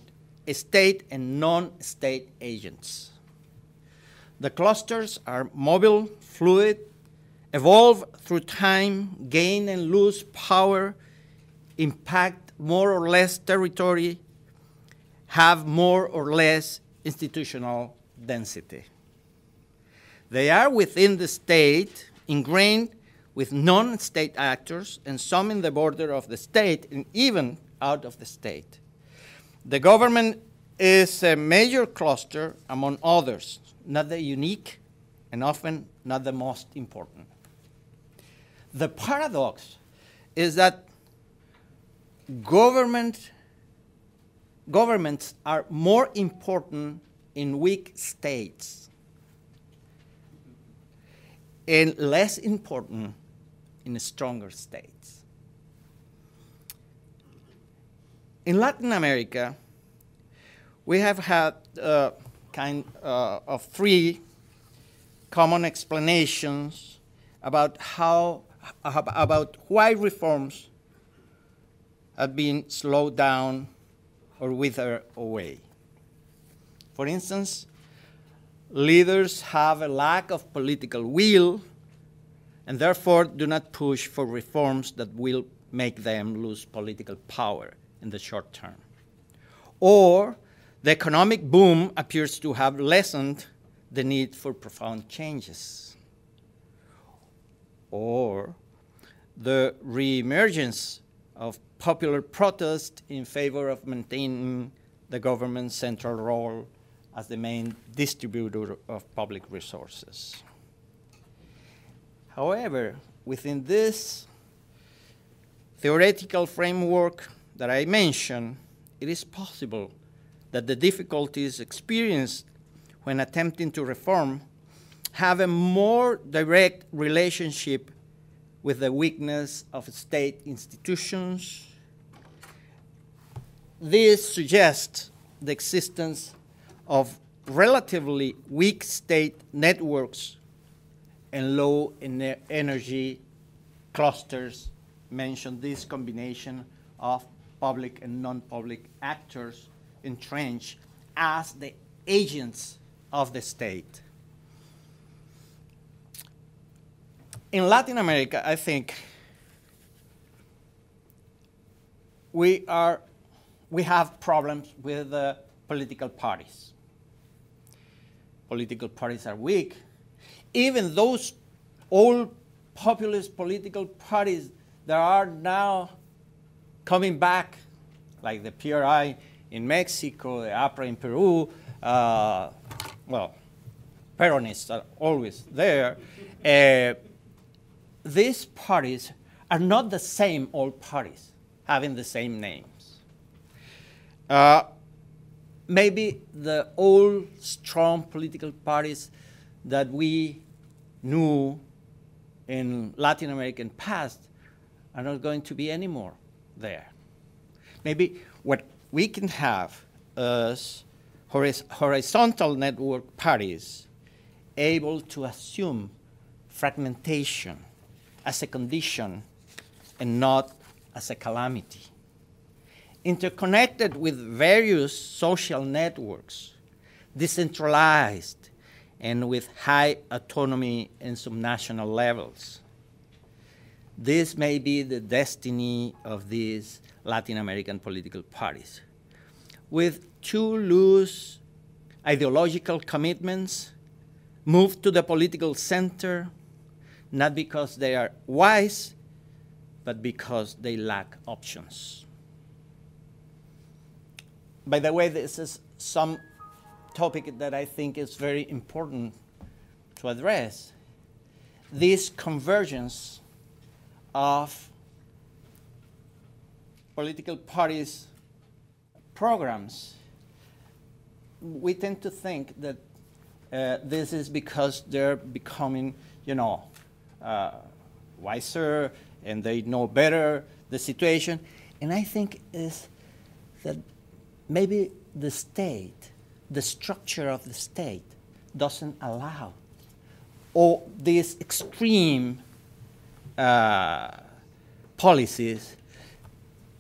state and non-state agents. The clusters are mobile, fluid, evolve through time, gain and lose power, impact more or less territory, have more or less institutional density. They are within the state, ingrained with non-state actors, and some in the border of the state, and even out of the state. The government is a major cluster among others, not the unique, and often not the most important. The paradox is that government, governments are more important in weak states and less important in stronger states. In Latin America, we have had uh, kind uh, of three common explanations about how about why reforms have been slowed down or withered away. For instance, leaders have a lack of political will and therefore do not push for reforms that will make them lose political power in the short term. Or the economic boom appears to have lessened the need for profound changes. Or the reemergence of popular protest in favor of maintaining the government's central role as the main distributor of public resources. However, within this theoretical framework that I mentioned, it is possible that the difficulties experienced when attempting to reform have a more direct relationship with the weakness of state institutions. This suggests the existence of relatively weak state networks and low ener energy clusters. Mentioned this combination of public and non-public actors entrenched as the agents of the state. In Latin America, I think we are we have problems with the political parties. Political parties are weak. Even those old populist political parties that are now coming back, like the P R I in Mexico, the APRA in Peru, uh, well, Peronists are always there. Uh, these parties are not the same old parties, having the same names. Uh, maybe the old, strong political parties that we knew in Latin American past are not going to be anymore there. Maybe what we can have as horizontal network parties able to assume fragmentation as a condition and not as a calamity. Interconnected with various social networks, decentralized and with high autonomy and subnational levels. This may be the destiny of these Latin American political parties. With too loose ideological commitments, moved to the political center, not because they are wise, but because they lack options. By the way, this is some topic that I think is very important to address. This convergence of political parties' programs, we tend to think that uh, this is because they're becoming, you know, uh, wiser and they know better the situation. And I think is that maybe the state, the structure of the state doesn't allow all these extreme uh, policies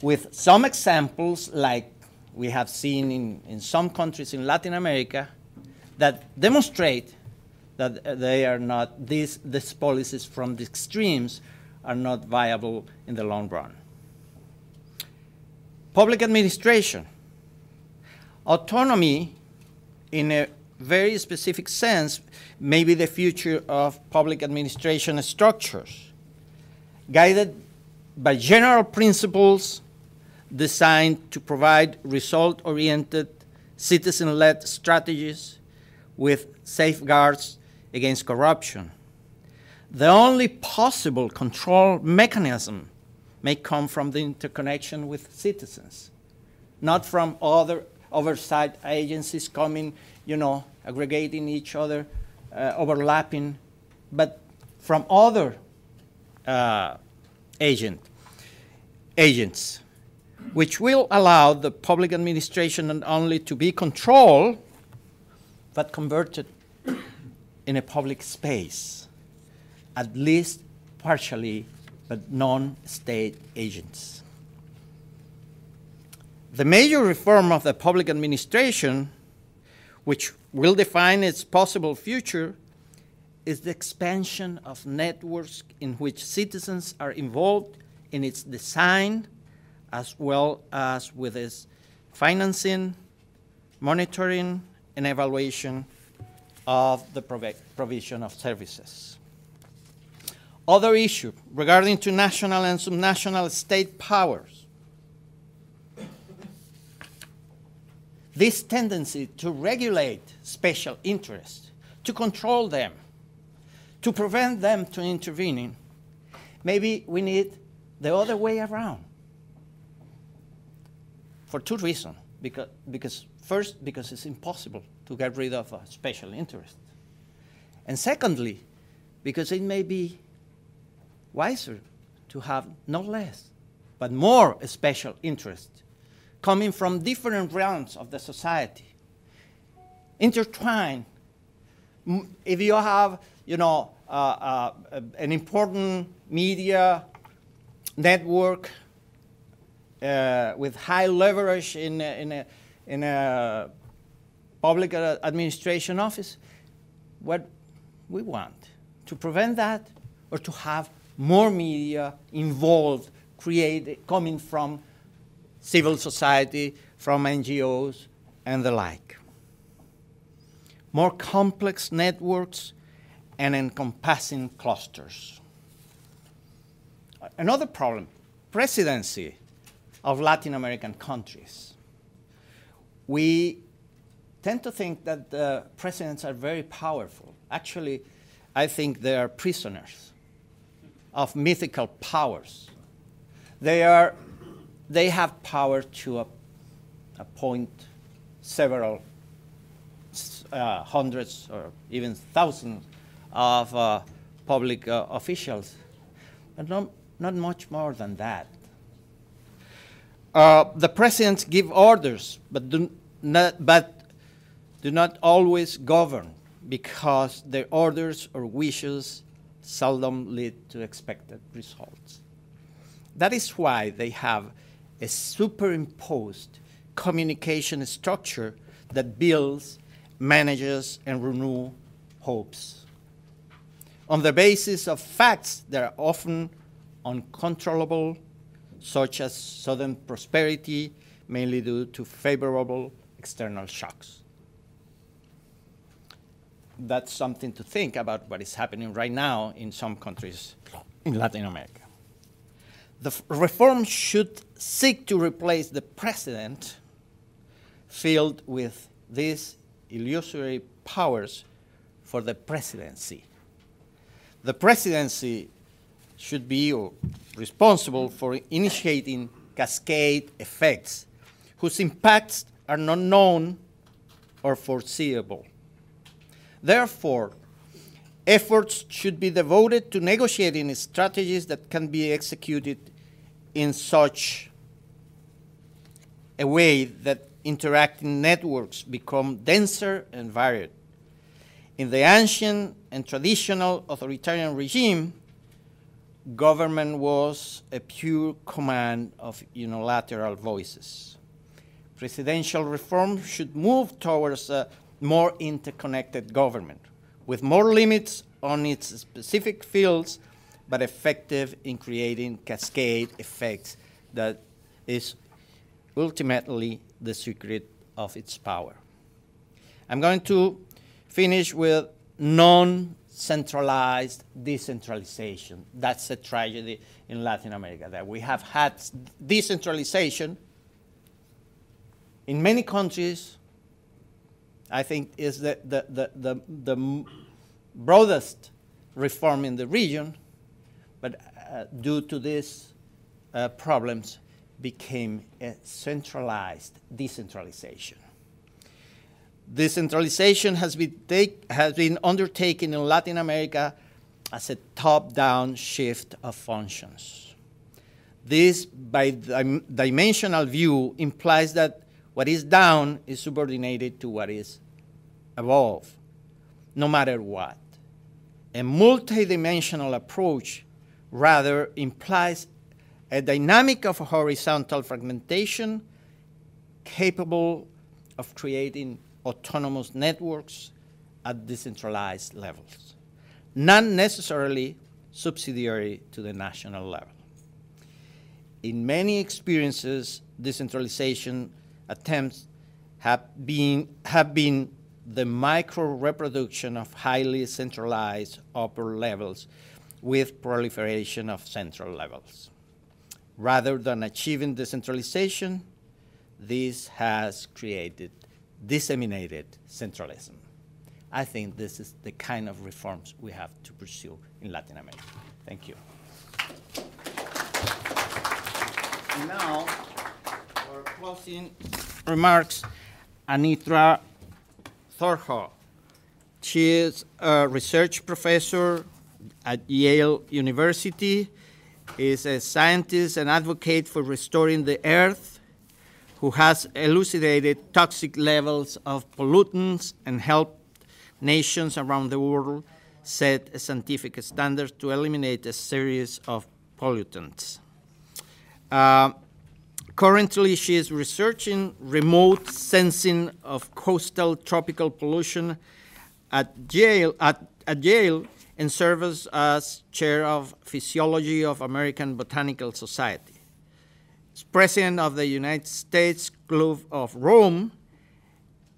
with some examples like we have seen in, in some countries in Latin America that demonstrate that they are not, these, these policies from the extremes are not viable in the long run. Public administration. Autonomy, in a very specific sense, may be the future of public administration structures, guided by general principles designed to provide result-oriented, citizen-led strategies with safeguards against corruption. The only possible control mechanism may come from the interconnection with citizens, not from other oversight agencies coming, you know, aggregating each other, uh, overlapping, but from other uh, agent, agents, which will allow the public administration not only to be controlled, but converted in a public space, at least partially, but non-state agents. The major reform of the public administration, which will define its possible future, is the expansion of networks in which citizens are involved in its design, as well as with its financing, monitoring, and evaluation of the prov provision of services. Other issue regarding to national and subnational state powers. This tendency to regulate special interests, to control them, to prevent them from intervening, maybe we need the other way around. For two reasons. Because, because first, because it's impossible to get rid of a special interest. And secondly, because it may be wiser to have no less, but more special interests, coming from different realms of the society, intertwined. If you have, you know, uh, uh, an important media network uh, with high leverage in a, in a, in a public administration office, what we want to prevent that, or to have more media involved, created, coming from civil society, from N G Os, and the like. More complex networks and encompassing clusters. Another problem, presidency of Latin American countries. We tend to think that the presidents are very powerful. Actually, I think they are prisoners of mythical powers. They are They have power to uh, appoint several uh, hundreds or even thousands of uh, public uh, officials, but not, not much more than that. Uh, the presidents give orders, but do not, but do not always govern, because their orders or wishes seldom lead to expected results. That is why they have a superimposed communication structure that builds, manages, and renews hopes on the basis of facts that are often uncontrollable, such as sudden prosperity, mainly due to favorable external shocks. That's something to think about what is happening right now in some countries in Latin America. The reform should seek to replace the precedent filled with these illusory powers for the presidency. The presidency should be responsible for initiating cascade effects whose impacts are not known or foreseeable. Therefore, efforts should be devoted to negotiating strategies that can be executed in such a way that interacting networks become denser and varied. In the ancient and traditional authoritarian regime, government was a pure command of unilateral voices. Presidential reform should move towards a more interconnected government, with more limits on its specific fields, but effective in creating cascade effects that is ultimately the secret of its power. I'm going to finish with non-centralized decentralization. That's a tragedy in Latin America, that we have had decentralization in many countries. I think is the, the, the, the, the broadest reform in the region, but uh, due to these uh, problems became a centralized decentralization. Decentralization has been, take, has been undertaken in Latin America as a top-down shift of functions. This bi-dimensional view implies that what is down is subordinated to what is above, no matter what. A multidimensional approach rather implies a dynamic of horizontal fragmentation capable of creating autonomous networks at decentralized levels, not necessarily subsidiary to the national level. In many experiences, decentralization attempts have been, have been the micro-reproduction of highly centralized upper levels with proliferation of central levels. Rather than achieving decentralization, this has created disseminated centralism. I think this is the kind of reforms we have to pursue in Latin America. Thank you. And now, for closing remarks, Anitra Thorhaug. She is a research professor at Yale University, is a scientist and advocate for restoring the earth, who has elucidated toxic levels of pollutants and helped nations around the world set a scientific standard to eliminate a series of pollutants. Uh, Currently, she is researching remote sensing of coastal tropical pollution at Yale, at, at Yale and serves as chair of physiology of American Botanical Society. She's president of the United States Club of Rome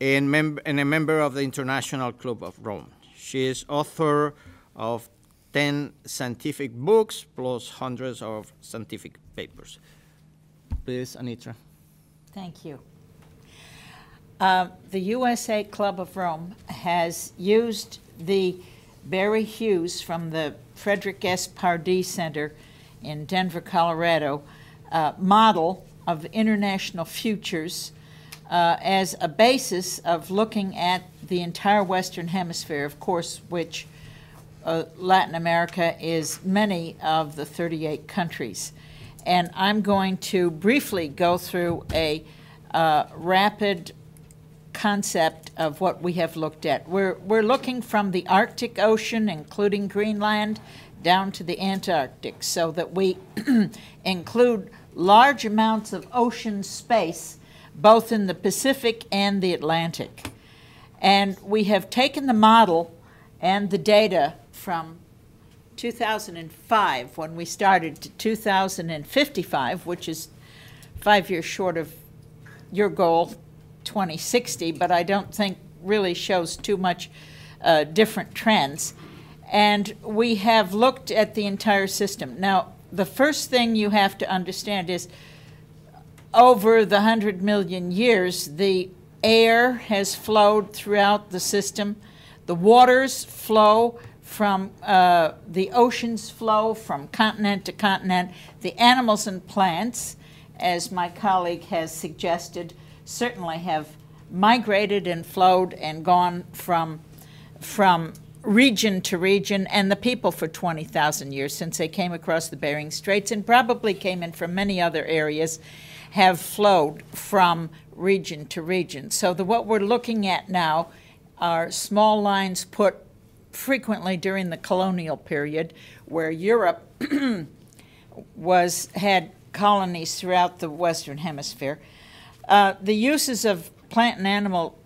and, mem and a member of the International Club of Rome. She is author of ten scientific books plus hundreds of scientific papers. Please, Anitra. Thank you. Uh, the U S A Club of Rome has used the Barry Hughes from the Frederick S. Pardee Center in Denver, Colorado, uh, model of international futures uh, as a basis of looking at the entire Western Hemisphere, of course, which uh, Latin America is many of the thirty-eight countries. and I'm going to briefly go through a uh, rapid concept of what we have looked at. We're, we're looking from the Arctic Ocean, including Greenland, down to the Antarctic, so that we include large amounts of ocean space, both in the Pacific and the Atlantic. And we have taken the model and the data from two thousand five, when we started, to two thousand fifty-five, which is five years short of your goal, twenty sixty, but I don't think really shows too much uh, different trends. And we have looked at the entire system. Now, the first thing you have to understand is over the one hundred million years, the air has flowed throughout the system. The waters flow from uh, the oceans flow from continent to continent. The animals and plants, as my colleague has suggested, certainly have migrated and flowed and gone from, from region to region, and the people for twenty thousand years since they came across the Bering Straits, and probably came in from many other areas, have flowed from region to region. So the, what we're looking at now are small lines put frequently during the colonial period, where Europe was, had colonies throughout the Western Hemisphere. Uh, the uses of plant and animal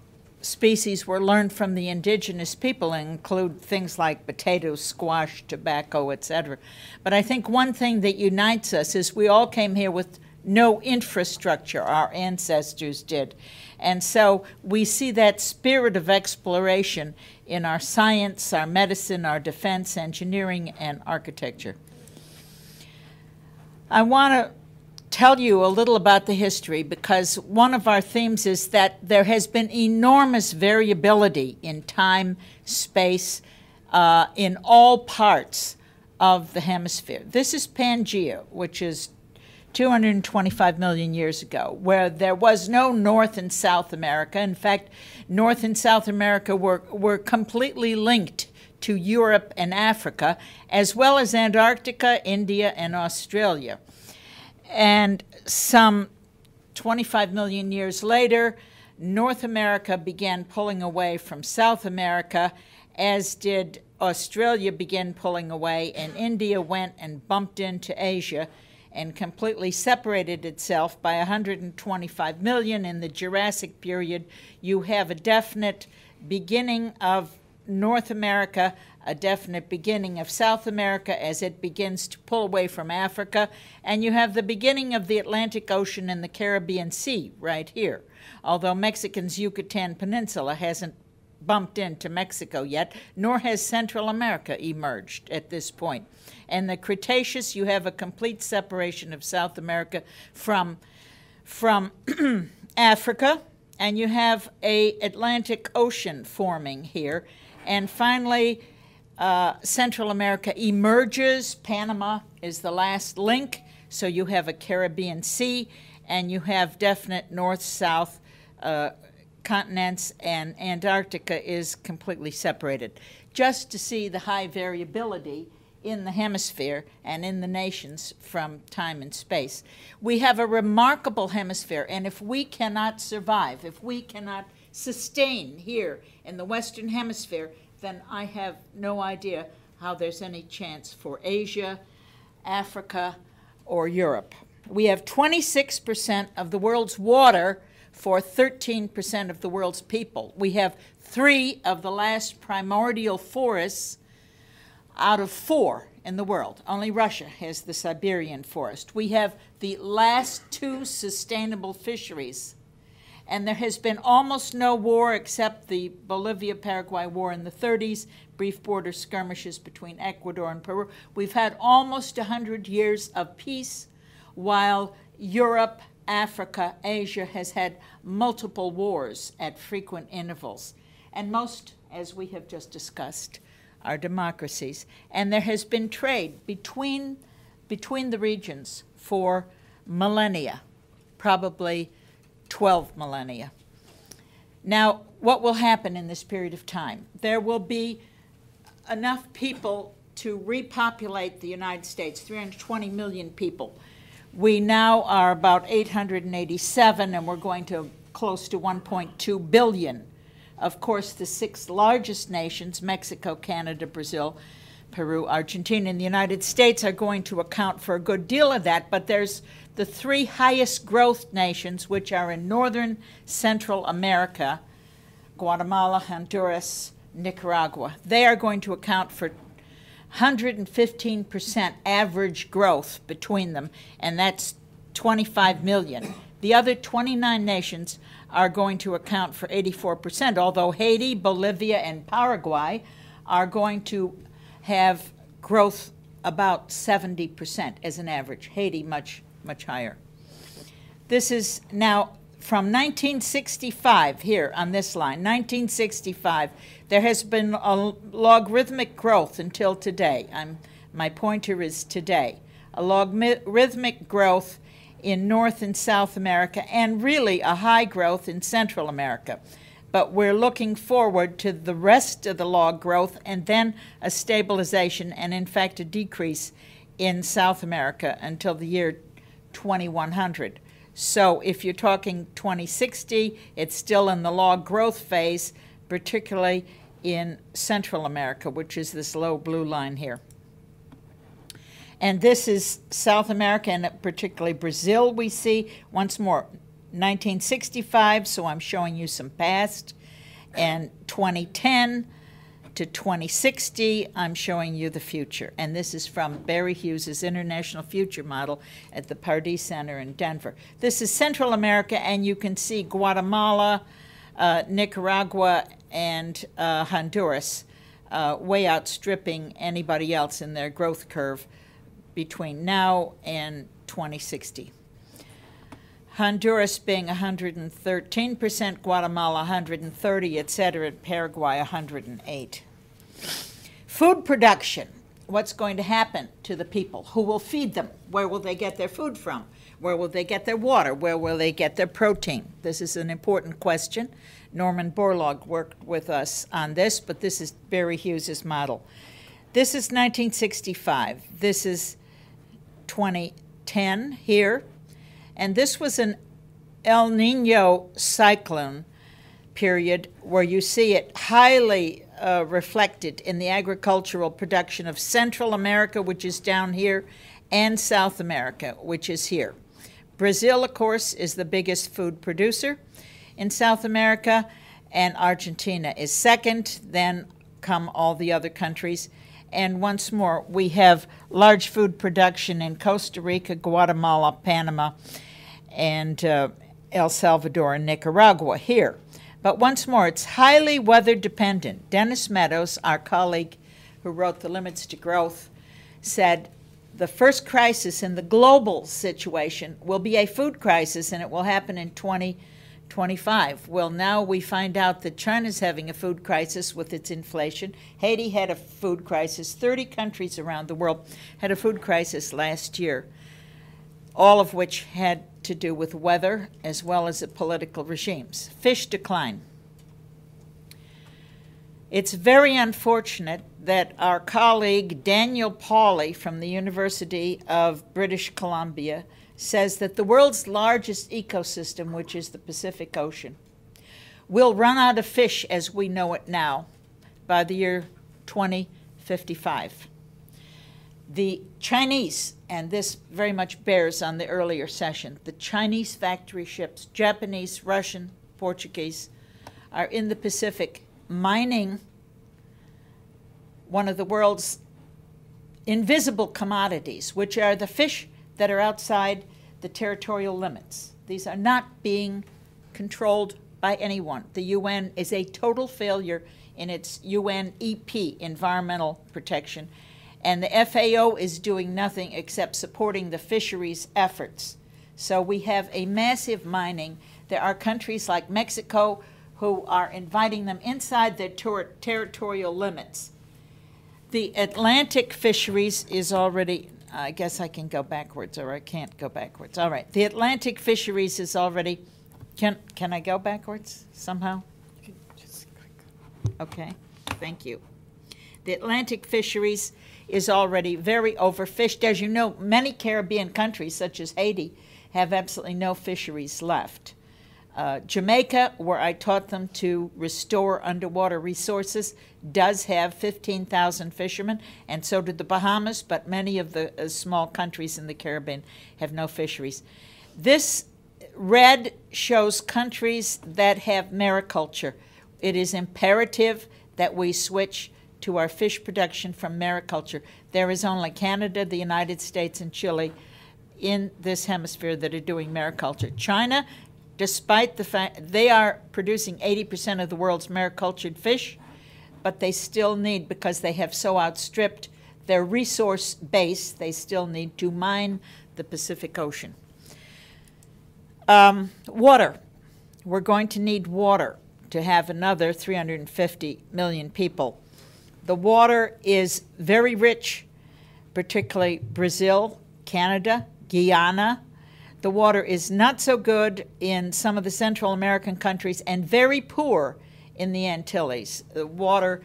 species were learned from the indigenous people and include things like potatoes, squash, tobacco, et cetera. But I think one thing that unites us is we all came here with no infrastructure, our ancestors did. And so we see that spirit of exploration in our science, our medicine, our defense, engineering, and architecture. I want to tell you a little about the history, because one of our themes is that there has been enormous variability in time, space, uh, in all parts of the hemisphere. This is Pangea, which is two hundred twenty-five million years ago, where there was no North and South America. In fact, North and South America were, were completely linked to Europe and Africa, as well as Antarctica, India, and Australia. And some twenty-five million years later, North America began pulling away from South America, as did Australia begin pulling away, and India went and bumped into Asia and completely separated itself by one hundred twenty-five million. In the Jurassic period, you have a definite beginning of North America, a definite beginning of South America as it begins to pull away from Africa, and you have the beginning of the Atlantic Ocean and the Caribbean Sea right here, although Mexican's Yucatan Peninsula hasn't bumped into Mexico yet, nor has Central America emerged at this point. And the Cretaceous, you have a complete separation of South America from, from Africa, and you have a Atlantic Ocean forming here. And finally, uh, Central America emerges. Panama is the last link, so you have a Caribbean Sea, and you have definite north-south uh, continents, and Antarctica is completely separated. Just to see the high variability in the hemisphere and in the nations from time and space. We have a remarkable hemisphere, and if we cannot survive, if we cannot sustain here in the Western Hemisphere, then I have no idea how there's any chance for Asia, Africa, or Europe. We have twenty-six percent of the world's water for thirteen percent of the world's people. We have three of the last primordial forests out of four in the world. Only Russia has the Siberian forest. We have the last two sustainable fisheries. And there has been almost no war except the Bolivia-Paraguay War in the thirties, brief border skirmishes between Ecuador and Peru. We've had almost one hundred years of peace, while Europe, Africa, Asia has had multiple wars at frequent intervals. And most, as we have just discussed, are democracies. And there has been trade between, between the regions for millennia, probably twelve millennia. Now, what will happen in this period of time? There will be enough people to repopulate the United States, three hundred twenty million people. We now are about eight hundred eighty-seven, and we're going to close to one point two billion. Of course, the six largest nations, Mexico, Canada, Brazil, Peru, Argentina, and the United States, are going to account for a good deal of that, but there's the three highest growth nations, which are in northern Central America, Guatemala, Honduras, Nicaragua. They are going to account for one hundred fifteen percent average growth between them, and that's twenty-five million. The other twenty-nine nations are going to account for eighty-four percent, although Haiti, Bolivia, and Paraguay are going to have growth about seventy percent as an average. Haiti much, much higher. This is now from nineteen sixty-five here on this line, nineteen sixty-five, there has been a logarithmic growth until today. I'm, my pointer is today. A logarithmic growth in North and South America, and really a high growth in Central America. But we're looking forward to the rest of the log growth and then a stabilization and, in fact, a decrease in South America until the year twenty-one hundred. So if you're talking twenty sixty, it's still in the log growth phase, particularly in Central America, which is this low blue line here. And this is South America, and particularly Brazil, we see once more nineteen sixty-five, so I'm showing you some past, and twenty ten to twenty sixty, I'm showing you the future. And this is from Barry Hughes' International Future Model at the Pardee Center in Denver. This is Central America, and you can see Guatemala, uh, Nicaragua, and uh, Honduras uh, way outstripping anybody else in their growth curve between now and twenty sixty. Honduras being one hundred thirteen percent, Guatemala one hundred thirty, et cetera, Paraguay one hundred eight. Food production, what's going to happen to the people? Who will feed them? Where will they get their food from? Where will they get their water? Where will they get their protein? This is an important question. Norman Borlaug worked with us on this, but this is Barry Hughes' model. This is nineteen sixty-five. This is twenty ten here. And this was an El Nino cyclone period where you see it highly uh, reflected in the agricultural production of Central America, which is down here, and South America, which is here. Brazil, of course, is the biggest food producer in South America, and Argentina is second. Then come all the other countries. And once more, we have large food production in Costa Rica, Guatemala, Panama, and uh, El Salvador and Nicaragua here. But once more, it's highly weather dependent. Dennis Meadows, our colleague who wrote The Limits to Growth, said the first crisis in the global situation will be a food crisis, and it will happen in twenty twenty-five. Well, now we find out that China's having a food crisis with its inflation. Haiti had a food crisis. thirty countries around the world had a food crisis last year, all of which had to do with weather as well as the political regimes. Fish decline. It's very unfortunate that our colleague Daniel Pauly from the University of British Columbia says that the world's largest ecosystem, which is the Pacific Ocean, will run out of fish as we know it now by the year twenty fifty-five. The Chinese, and this very much bears on the earlier session, the Chinese factory ships, Japanese, Russian, Portuguese, are in the Pacific mining one of the world's invisible commodities, which are the fish that are outside the territorial limits. These are not being controlled by anyone. The U N is a total failure in its U N E P, environmental protection, and the F A O is doing nothing except supporting the fisheries efforts. So we have a massive mining. There are countries like Mexico who are inviting them inside their ter territorial limits. The Atlantic fisheries is already I guess I can go backwards, or I can't go backwards. All right. The Atlantic fisheries is already – can can I go backwards somehow? Okay. Thank you. The Atlantic fisheries is already very overfished. As you know, many Caribbean countries, such as Haiti, have absolutely no fisheries left. Uh, Jamaica, where I taught them to restore underwater resources, does have fifteen thousand fishermen, and so did the Bahamas, but many of the uh, small countries in the Caribbean have no fisheries. This red shows countries that have mariculture. It is imperative that we switch to our fish production from mariculture. There is only Canada, the United States, and Chile in this hemisphere that are doing mariculture. China, despite the fact they are producing eighty percent of the world's maricultured fish, but they still need, because they have so outstripped their resource base, they still need to mine the Pacific Ocean. Um, water. We're going to need water to have another three hundred fifty million people. The water is very rich, particularly Brazil, Canada, Guyana. The water is not so good in some of the Central American countries and very poor in the Antilles. The water,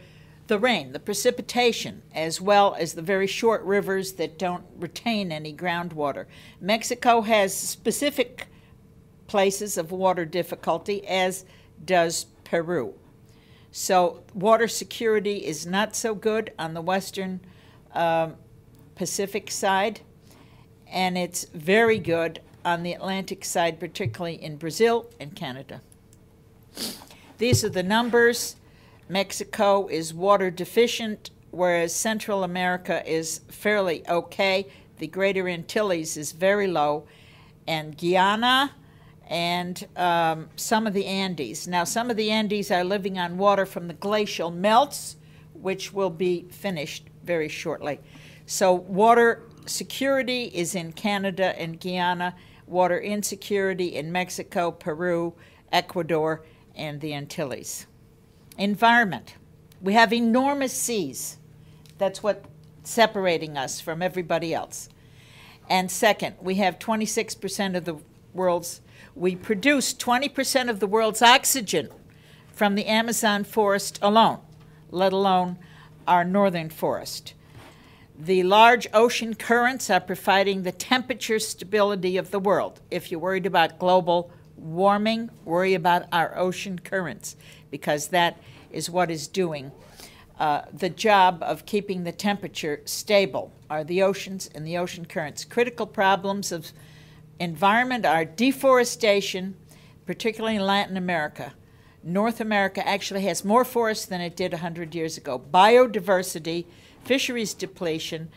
the rain, the precipitation, as well as the very short rivers that don't retain any groundwater. Mexico has specific places of water difficulty, as does Peru. So water security is not so good on the western um, Pacific side, and it's very good on the Atlantic side, particularly in Brazil and Canada. These are the numbers. Mexico is water deficient, whereas Central America is fairly okay. The Greater Antilles is very low, and Guyana and um, some of the Andes. Now, some of the Andes are living on water from the glacial melts, which will be finished very shortly. So water security is in Canada and Guyana, water insecurity in Mexico, Peru, Ecuador, and the Antilles. Environment. We have enormous seas. That's what's separating us from everybody else. And second, we have twenty-six percent of the world's, we produce twenty percent of the world's oxygen from the Amazon forest alone, let alone our northern forest. The large ocean currents are providing the temperature stability of the world. If you're worried about global warming, worry about our ocean currents, because that is what is doing uh, the job of keeping the temperature stable, are the oceans and the ocean currents. Critical problems of environment are deforestation, particularly in Latin America. North America actually has more forests than it did one hundred years ago. Biodiversity, fisheries depletion,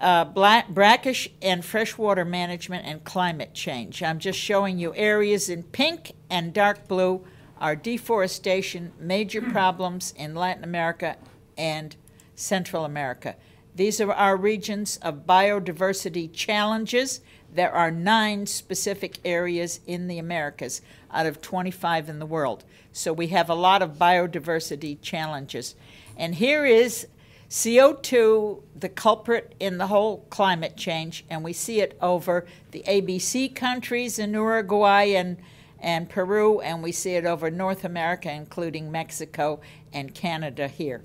uh, black, brackish and freshwater management, and climate change. I'm just showing you areas in pink and dark blue are deforestation, major problems in Latin America and Central America. These are our regions of biodiversity challenges. There are nine specific areas in the Americas out of twenty-five in the world. So we have a lot of biodiversity challenges. And here is C O two, the culprit in the whole climate change, and we see it over the A B C countries in Uruguay and, and Peru, and we see it over North America, including Mexico and Canada here.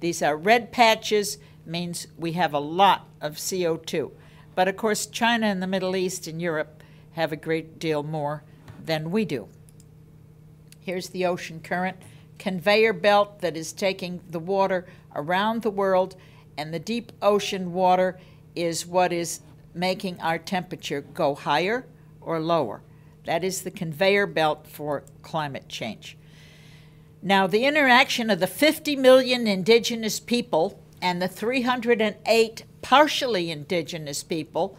These are red patches, means we have a lot of C O two. But of course, China and the Middle East and Europe have a great deal more than we do. Here's the ocean current conveyor belt that is taking the water around the world, and the deep ocean water is what is making our temperature go higher or lower. That is the conveyor belt for climate change. Now, the interaction of the fifty million indigenous people and the three hundred eight partially indigenous people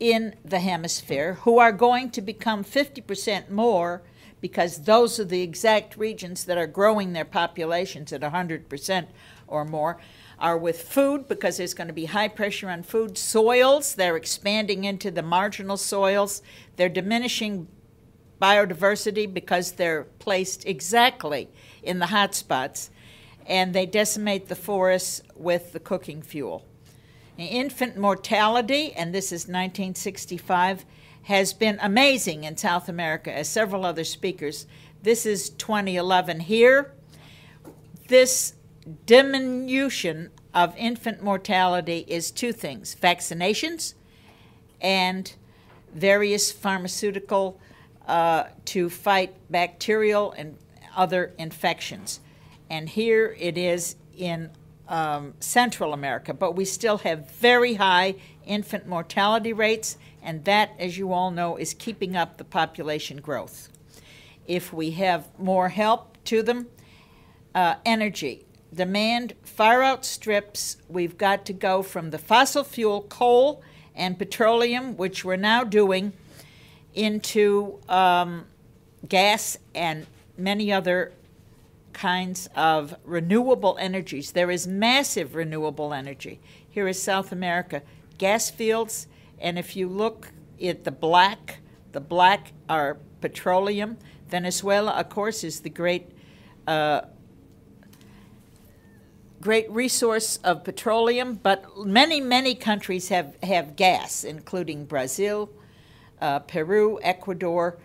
in the hemisphere, who are going to become fifty percent more, because those are the exact regions that are growing their populations at one hundred percent or more, are with food, because there's going to be high pressure on food. Soils, they're expanding into the marginal soils. They're diminishing biodiversity because they're placed exactly in the hot spots, and they decimate the forests with the cooking fuel. Infant mortality, and this is nineteen sixty-five, has been amazing in South America, as several other speakers. This is twenty eleven here. This diminution of infant mortality is two things: vaccinations and various pharmaceutical uh, to fight bacterial and other infections. And here it is in um, Central America, but we still have very high infant mortality rates, and that, as you all know, is keeping up the population growth. If we have more help to them, uh, energy demand far outstrips. We've got to go from the fossil fuel, coal and petroleum, which we're now doing, into um, gas and many other kinds of renewable energies. There is massive renewable energy. Here is South America, gas fields, and if you look at the black, the black are petroleum. Venezuela, of course, is the great uh, great resource of petroleum, but many, many countries have, have gas, including Brazil, uh, Peru, Ecuador,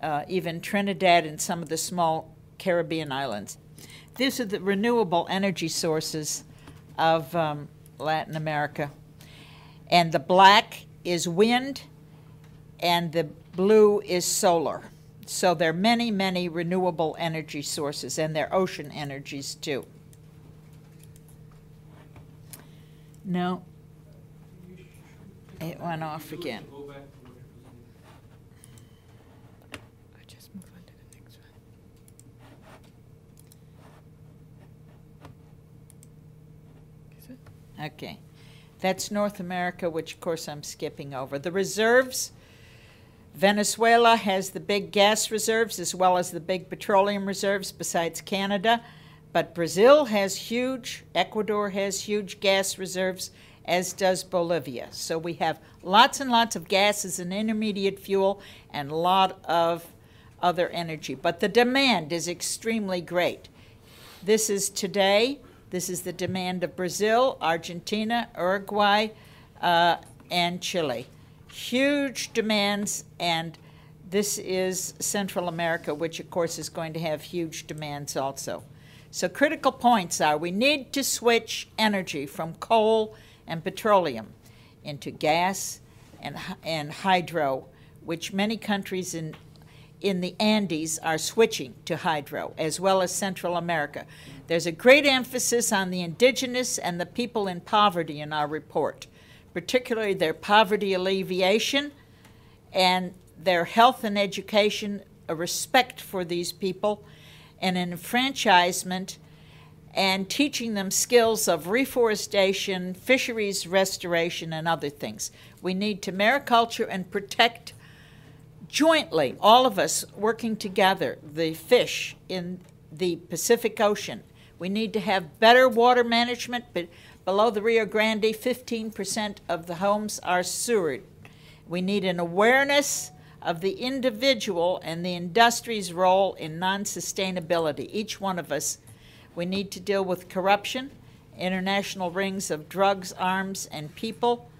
uh, even Trinidad and some of the small Caribbean islands. These are the renewable energy sources of um, Latin America. And the black is wind, and the blue is solar. So there are many, many renewable energy sources, and there are ocean energies too. No, it went off again. I just move on to the next one. Is it? Okay. That's North America, which, of course, I'm skipping over. The reserves, Venezuela has the big gas reserves as well as the big petroleum reserves besides Canada. But Brazil has huge, Ecuador has huge gas reserves, as does Bolivia. So we have lots and lots of gas as an intermediate fuel and a lot of other energy. But the demand is extremely great. This is today. This is the demand of Brazil, Argentina, Uruguay, uh, and Chile. Huge demands, and this is Central America, which, of course, is going to have huge demands also. So critical points are we need to switch energy from coal and petroleum into gas and, and hydro, which many countries in, in the Andes are switching to hydro, as well as Central America. There's a great emphasis on the indigenous and the people in poverty in our report, particularly their poverty alleviation and their health and education, a respect for these people, and enfranchisement, and teaching them skills of reforestation, fisheries restoration, and other things. We need to mariculture and protect jointly, all of us working together, the fish in the Pacific Ocean. We need to have better water management, but below the Rio Grande, fifteen percent of the homes are sewered. We need an awareness of the individual and the industry's role in non-sustainability. Each one of us, we need to deal with corruption, international rings of drugs, arms, and people.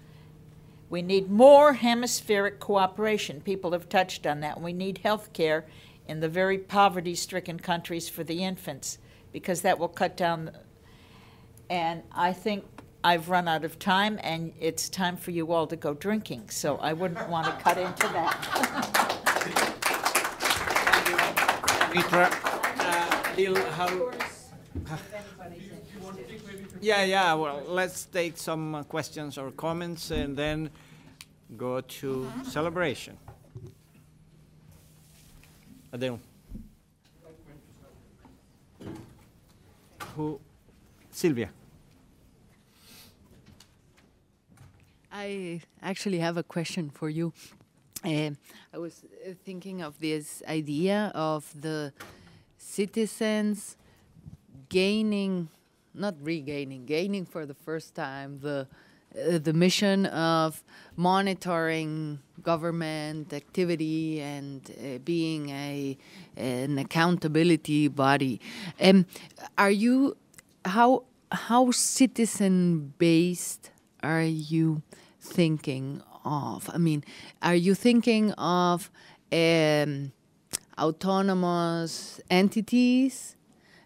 We need more hemispheric cooperation. People have touched on that. We need health care in the very poverty-stricken countries for the infants, because that will cut down. The, and I think I've run out of time, and it's time for you all to go drinking, so I wouldn't want to cut into that. Anitra, uh, Lil, how... Yeah, yeah, well, let's take some uh, questions or comments, and then go to celebration. Adele. Who? Silvia. I actually have a question for you. Uh, I was thinking of this idea of the citizens gaining, not regaining, gaining for the first time the, uh, the mission of monitoring government activity and uh, being a, an accountability body. Um, are you, how, how citizen-based are you thinking of? I mean, are you thinking of um, autonomous entities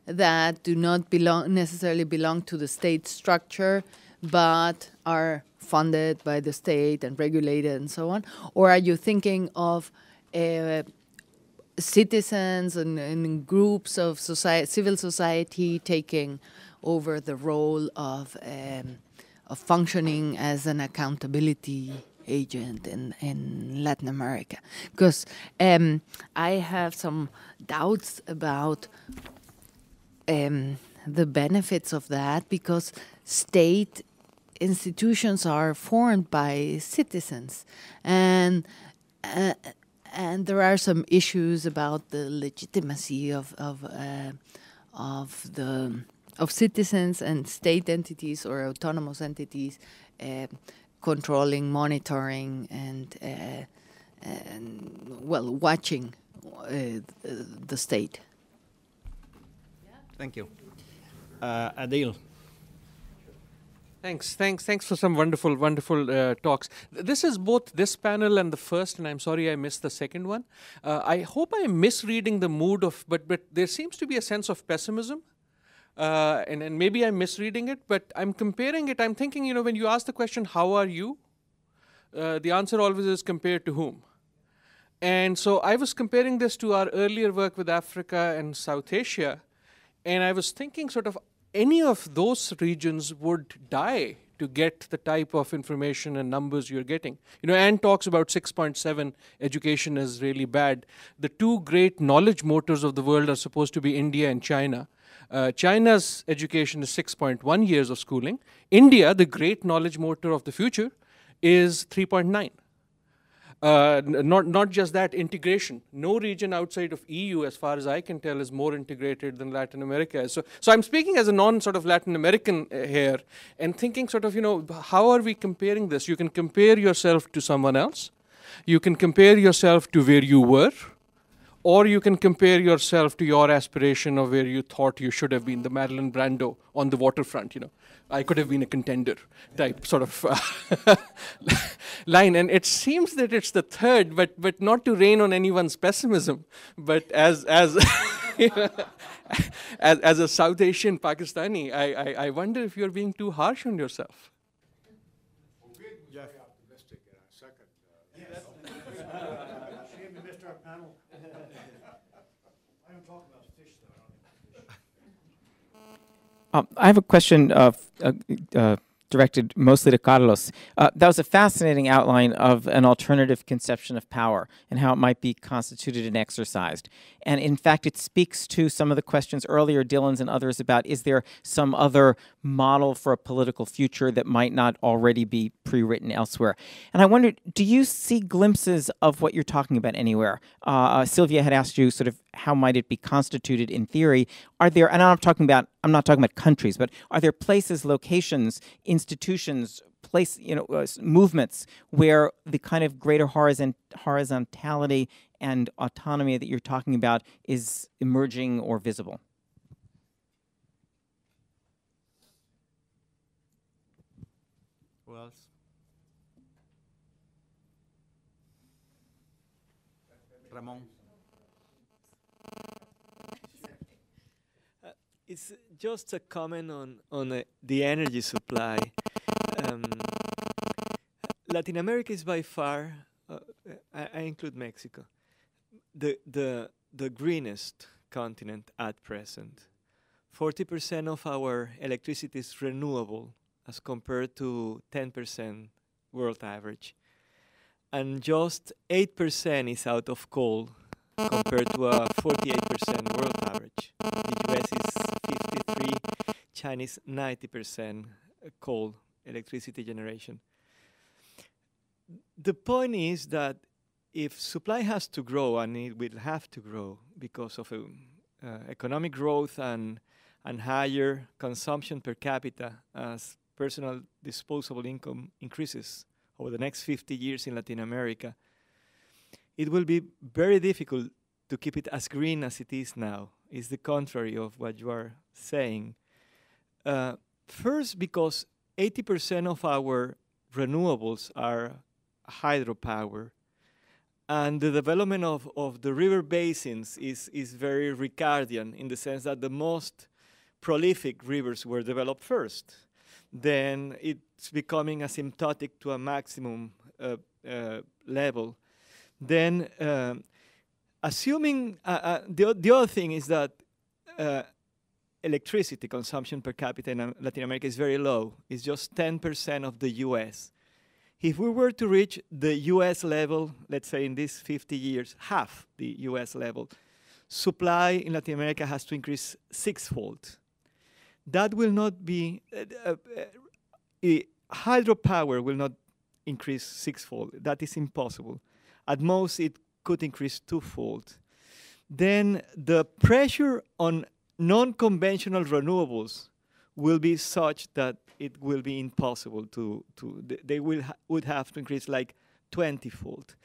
that do not belong necessarily belong to the state structure, but are funded by the state and regulated and so on? Or are you thinking of uh, citizens and, and groups of society, civil society taking over the role of, um, of functioning as an accountability agent in, in Latin America? Because um, I have some doubts about um, the benefits of that, because state institutions are formed by citizens, and uh, and there are some issues about the legitimacy of of uh, of the of citizens and state entities or autonomous entities uh, controlling, monitoring, and, uh, and well, watching uh, the state. Thank you, uh, Adil. Thanks, thanks, thanks for some wonderful, wonderful uh, talks. This is both this panel and the first, and I'm sorry I missed the second one. Uh, I hope I'm misreading the mood of, but but there seems to be a sense of pessimism, uh, and and maybe I'm misreading it. But I'm comparing it. I'm thinking, you know, when you ask the question, "How are you?" Uh, the answer always is compared to whom. And so I was comparing this to our earlier work with Africa and South Asia, and I was thinking, sort of, any of those regions would die to get the type of information and numbers you're getting. You know, Anne talks about six point seven, education is really bad. The two great knowledge motors of the world are supposed to be India and China. Uh, China's education is six point one years of schooling. India, the great knowledge motor of the future, is three point nine. Uh, not, not just that, integration. No region outside of E U, as far as I can tell, is more integrated than Latin America. So, so I'm speaking as a non-sort of Latin American uh, here, and thinking sort of, you know, how are we comparing this? You can compare yourself to someone else. You can compare yourself to where you were, or you can compare yourself to your aspiration of where you thought you should have been, the Marlon Brando on the waterfront, you know. I could have been a contender type sort of uh, line. And it seems that it's the third, but but not to rain on anyone's pessimism, but as as you know, as, as a South Asian Pakistani, I, I, I wonder if you're being too harsh on yourself. Um, I have a question uh, uh, uh, directed mostly to Carlos. Uh, that was a fascinating outline of an alternative conception of power and how it might be constituted and exercised. And in fact, it speaks to some of the questions earlier, Dylan's and others, about is there some other model for a political future that might not already be pre-written elsewhere? And I wondered, do you see glimpses of what you're talking about anywhere? Uh, Sylvia had asked you sort of how might it be constituted in theory. Are there, and I'm talking about, I'm not talking about countries, but are there places, locations, institutions, place, you know, uh, movements where the kind of greater horizon horizontality and autonomy that you're talking about is emerging or visible? Who else? Ramon. Uh, it's just a comment on, on uh, the energy supply. Um, Latin America is by far, uh, I, I include Mexico, The, the, the greenest continent at present. forty percent of our electricity is renewable as compared to ten percent world average. And just eight percent is out of coal compared to a forty-eight percent world average. The U S is fifty-three, China's ninety percent coal electricity generation. The point is that if supply has to grow, and it will have to grow because of um, uh, economic growth and, and higher consumption per capita as personal disposable income increases over the next fifty years in Latin America, it will be very difficult to keep it as green as it is now. It's the contrary of what you are saying. Uh, first, because eighty percent of our renewables are hydropower, And the development of, of the river basins is, is very Ricardian in the sense that the most prolific rivers were developed first. Then it's becoming asymptotic to a maximum uh, uh, level. Then uh, assuming, uh, uh, the, the other thing is that uh, electricity consumption per capita in Latin America is very low. It's just ten percent of the U S. If we were to reach the U S level, let's say in these fifty years, half the U S level, supply in Latin America has to increase sixfold. That will not be, uh, uh, uh, hydropower will not increase sixfold. That is impossible. At most, it could increase twofold. Then the pressure on non-conventional renewables will be such that it will be impossible to, to th they will ha would have to increase like twenty-fold.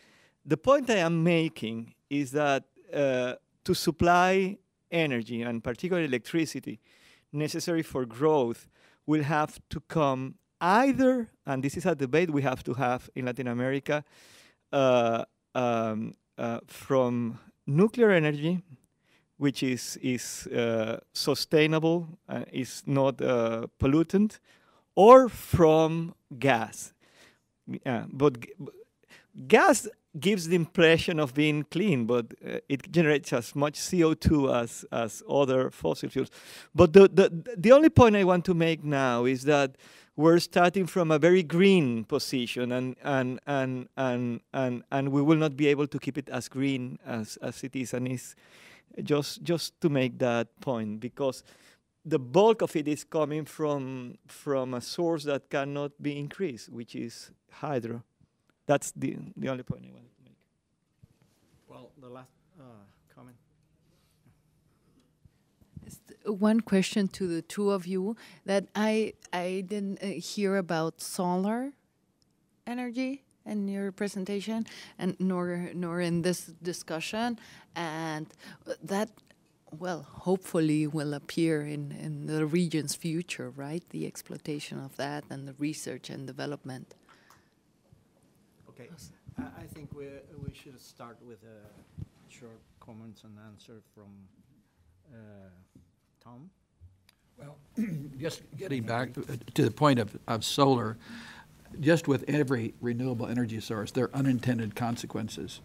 The point I am making is that uh, to supply energy, and particularly electricity, necessary for growth will have to come either, and this is a debate we have to have in Latin America, uh, um, uh, from nuclear energy, which is, is uh, sustainable, uh, is not uh, pollutant, or from gas. Uh, but g gas gives the impression of being clean, but uh, it generates as much C O two as, as other fossil fuels. But the, the, the only point I want to make now is that we're starting from a very green position, and, and, and, and, and, and we will not be able to keep it as green as, as it is and is. Just, just to make that point, because the bulk of it is coming from from a source that cannot be increased, which is hydro. That's the the only point I wanted to make. Well, the last uh, comment. One question to the two of you that I I didn't uh, hear about solar energy in your presentation, and nor nor in this discussion, and that, well, hopefully will appear in in the region's future, right? The exploitation of that and the research and development. Okay, I, I think we we should start with a short comments and answer from uh, Tom. Well, just getting back to the point of of solar. Just with every renewable energy source, there are unintended consequences.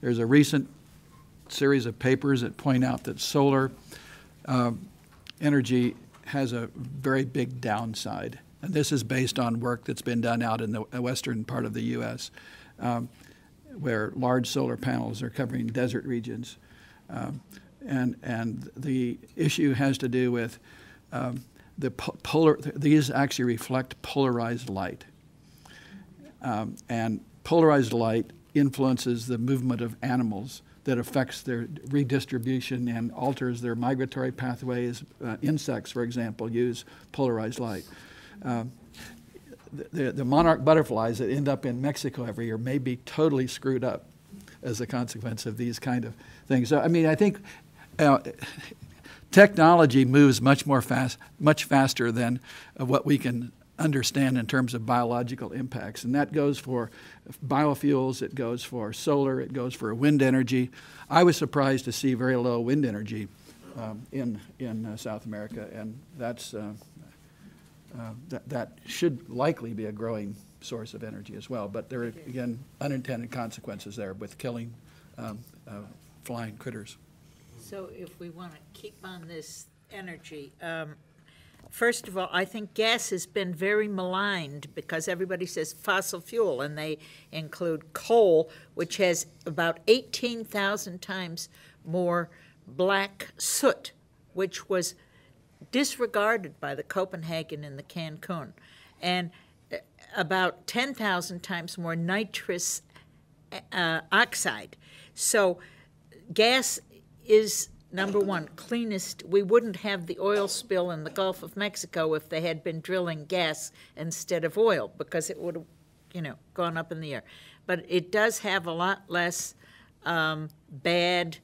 There's a recent series of papers that point out that solar uh, energy has a very big downside. And this is based on work that's been done out in the western part of the U S, um, where large solar panels are covering desert regions. Um, and, and the issue has to do with um, the po polar, these actually reflect polarized light. Um, and polarized light influences the movement of animals that affects their redistribution and alters their migratory pathways. Uh, insects, for example, use polarized light. Uh, the, the monarch butterflies that end up in Mexico every year may be totally screwed up as a consequence of these kind of things. So, I mean, I think uh, technology moves much more fast, much faster than uh, what we can understand in terms of biological impacts. And that goes for biofuels, it goes for solar, it goes for wind energy. I was surprised to see very low wind energy um, in, in uh, South America, and that's, uh, uh, that, that should likely be a growing source of energy as well. But there are, again, unintended consequences there with killing um, uh, flying critters. So if we want to keep on this energy, um first of all, I think gas has been very maligned because everybody says fossil fuel, and they include coal, which has about eighteen thousand times more black soot, which was disregarded by the Copenhagen and the Cancun, and about ten thousand times more nitrous uh, oxide. So gas is number one, cleanest. We wouldn't have the oil spill in the Gulf of Mexico if they had been drilling gas instead of oil, because it would have, you know, gone up in the air. But it does have a lot less um, bad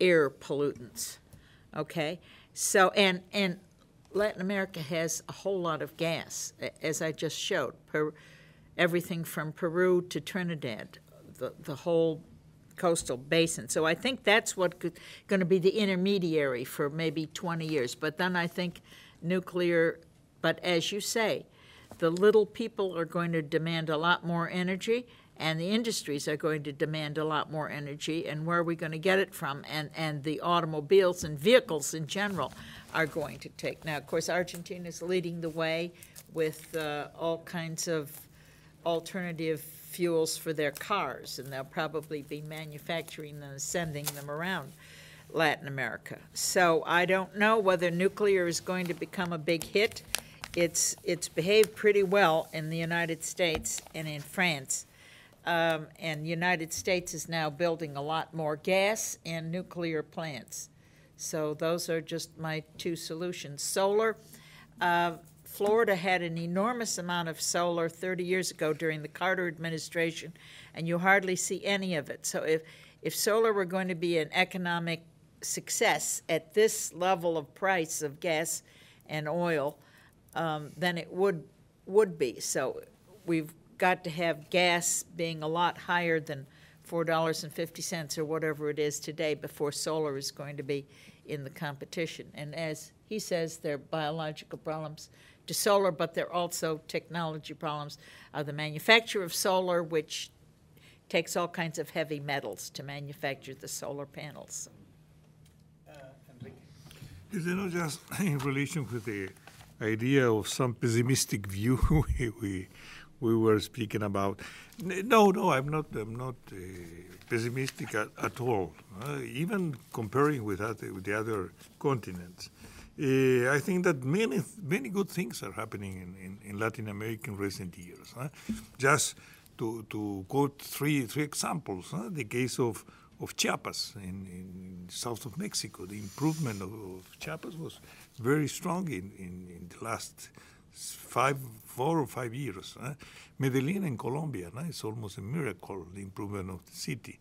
air pollutants, okay? So, and, and Latin America has a whole lot of gas, as I just showed, per, everything from Peru to Trinidad, the, the whole coastal basin. So I think that's what's going to be the intermediary for maybe twenty years. But then I think nuclear, but as you say, the little people are going to demand a lot more energy, and the industries are going to demand a lot more energy, and where are we going to get it from? And, and the automobiles and vehicles in general are going to take. Now, of course, Argentina is leading the way with uh, all kinds of alternative fuels for their cars, and they'll probably be manufacturing them and sending them around Latin America. So I don't know whether nuclear is going to become a big hit. It's, it's behaved pretty well in the United States and in France. Um, and the United States is now building a lot more gas and nuclear plants. So those are just my two solutions. Solar, uh, Florida had an enormous amount of solar thirty years ago during the Carter administration, and you hardly see any of it. So if, if solar were going to be an economic success at this level of price of gas and oil, um, then it would, would be. So we've got to have gas being a lot higher than four dollars and fifty cents or whatever it is today before solar is going to be in the competition. And as he says, there are biological problems to solar, but there are also technology problems of the manufacture of solar, which takes all kinds of heavy metals to manufacture the solar panels. Uh, Enrique. Is it not just in relation with the idea of some pessimistic view we we were speaking about? No, no, I'm not. I'm not uh, pessimistic at, at all. Uh, even comparing with, that, with the other continents, uh, I think that many, many good things are happening in, in, in Latin America in recent years. Huh? Just to to quote three three examples: huh? the case of of Chiapas in, in south of Mexico. The improvement of, of Chiapas was very strong in in, in the last Five, four or five years. Huh? Medellin in Colombia, huh? it's almost a miracle, the improvement of the city.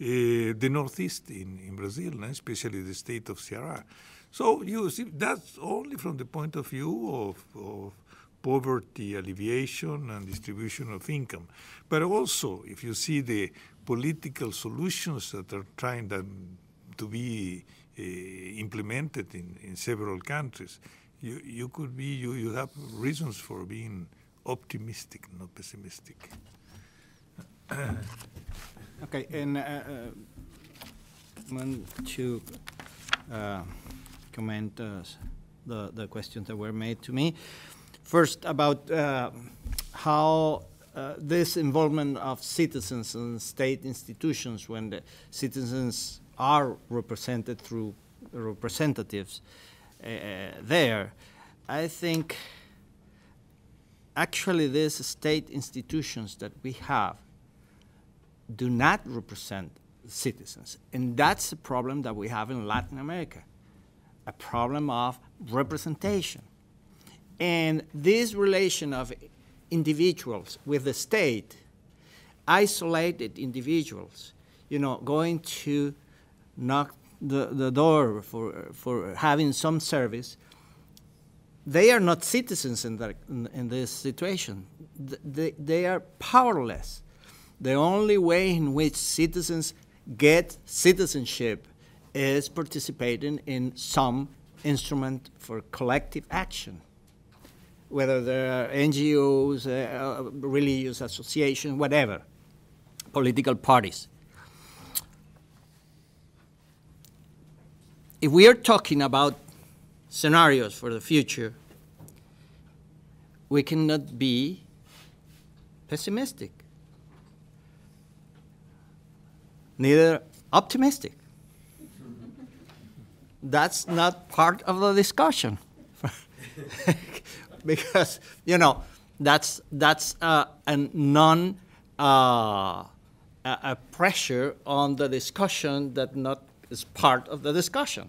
Uh, the Northeast in, in Brazil, huh? especially the state of Ceará. So you see, that's only from the point of view of, of poverty alleviation and distribution of income. But also, if you see the political solutions that are trying to be uh, implemented in, in several countries, You, you could be, you, you have reasons for being optimistic, not pessimistic. Okay, and uh, uh, I want to uh, comment uh, the, the questions that were made to me. First, about uh, how uh, this involvement of citizens and state institutions when the citizens are represented through representatives. Uh, there, I think actually these state institutions that we have do not represent citizens. And that's a problem that we have in Latin America, a problem of representation. And this relation of individuals with the state, isolated individuals, you know, going to knock The, the door for, for having some service, they are not citizens in, the, in, in this situation. They, they are powerless. The only way in which citizens get citizenship is participating in some instrument for collective action, whether they are N G Os, uh, religious associations, whatever, political parties. If we are talking about scenarios for the future, we cannot be pessimistic, neither optimistic. That's not part of the discussion. Because, you know, that's, that's uh, a non, uh, a pressure on the discussion that not is part of the discussion.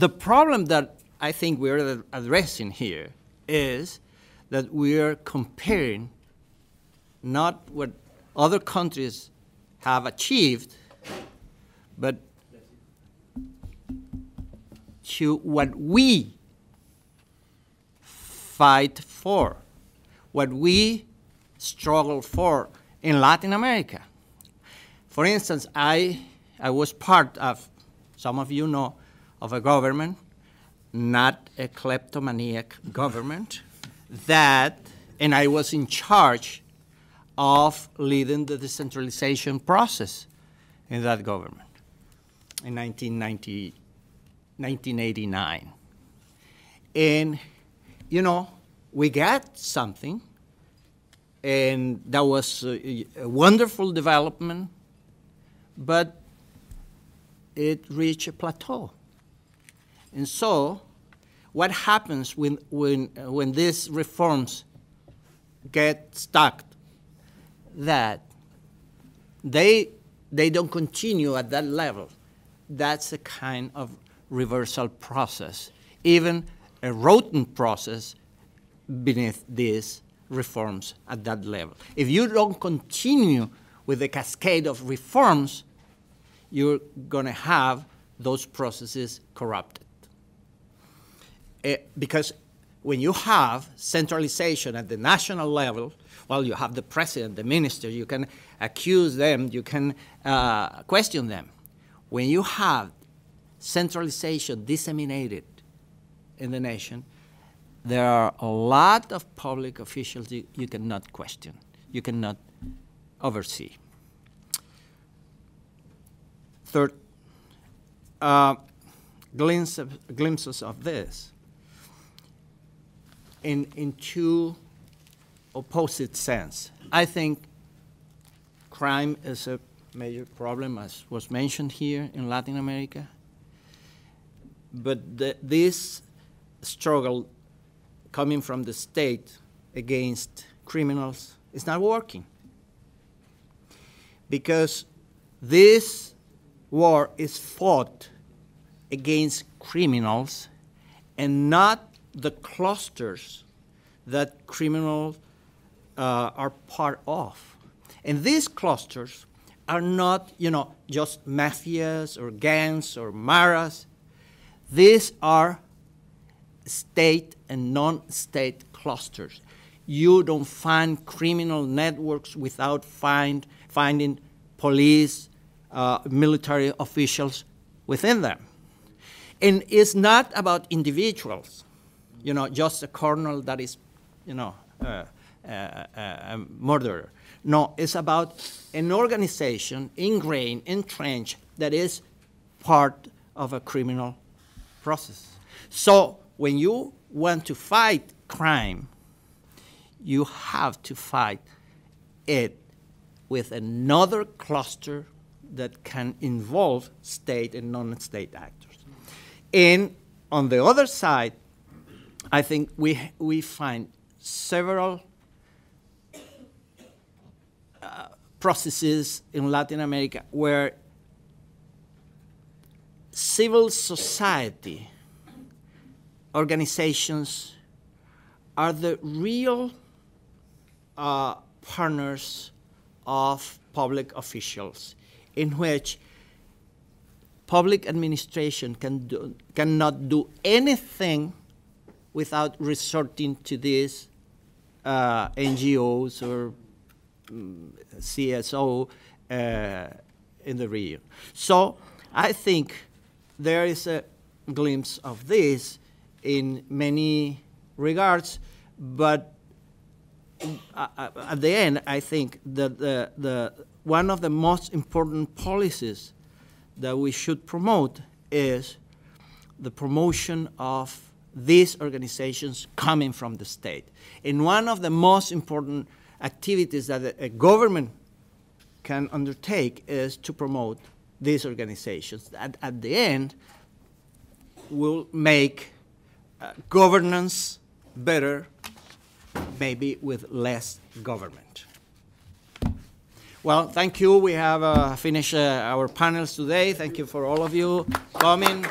The problem that I think we're addressing here is that we're comparing not what other countries have achieved, but to what we fight for, what we struggle for in Latin America. For instance, I, I was part of, some of you know, of a government, not a kleptomaniac government, that, and I was in charge of leading the decentralization process in that government in nineteen eighty-nine. And, you know, we got something, and that was a, a wonderful development, but it reached a plateau. And so what happens when, when, when these reforms get stuck? That they, they don't continue at that level. That's a kind of reversal process, even a rodent process beneath these reforms at that level. If you don't continue with the cascade of reforms, you're going to have those processes corrupted. It, because when you have centralization at the national level, well, you have the president, the minister, you can accuse them, you can uh, question them. When you have centralization disseminated in the nation, there are a lot of public officials you, you cannot question, you cannot oversee. Third, uh, glimpse of, glimpses of this in, in two opposite sense. I think crime is a major problem, as was mentioned here in Latin America. But the, this struggle coming from the state against criminals is not working, because this war is fought against criminals and not the clusters that criminals uh, are part of. And these clusters are not, you know, just mafias or gangs or maras. These are state and non-state clusters. You don't find criminal networks without find, finding police, uh, military officials within them. And it's not about individuals, you know, just a colonel that is, you know, uh, uh, uh, a murderer. No, it's about an organization ingrained, entrenched, that is part of a criminal process. So when you want to fight crime, you have to fight it with another cluster that can involve state and non-state actors. And on the other side, I think we, we find several uh, processes in Latin America where civil society organizations are the real uh, partners of public officials, in which public administration can do, cannot do anything without resorting to these uh, N G Os or um, C S O uh, in the region. So I think there is a glimpse of this in many regards, but Uh, at the end, I think that the, the, one of the most important policies that we should promote is the promotion of these organizations coming from the state. And one of the most important activities that a, a government can undertake is to promote these organizations. At, at the end, will make uh, governance better, maybe with less government. Well, thank you. We have uh, finished uh, our panels today. Thank you for all of you coming.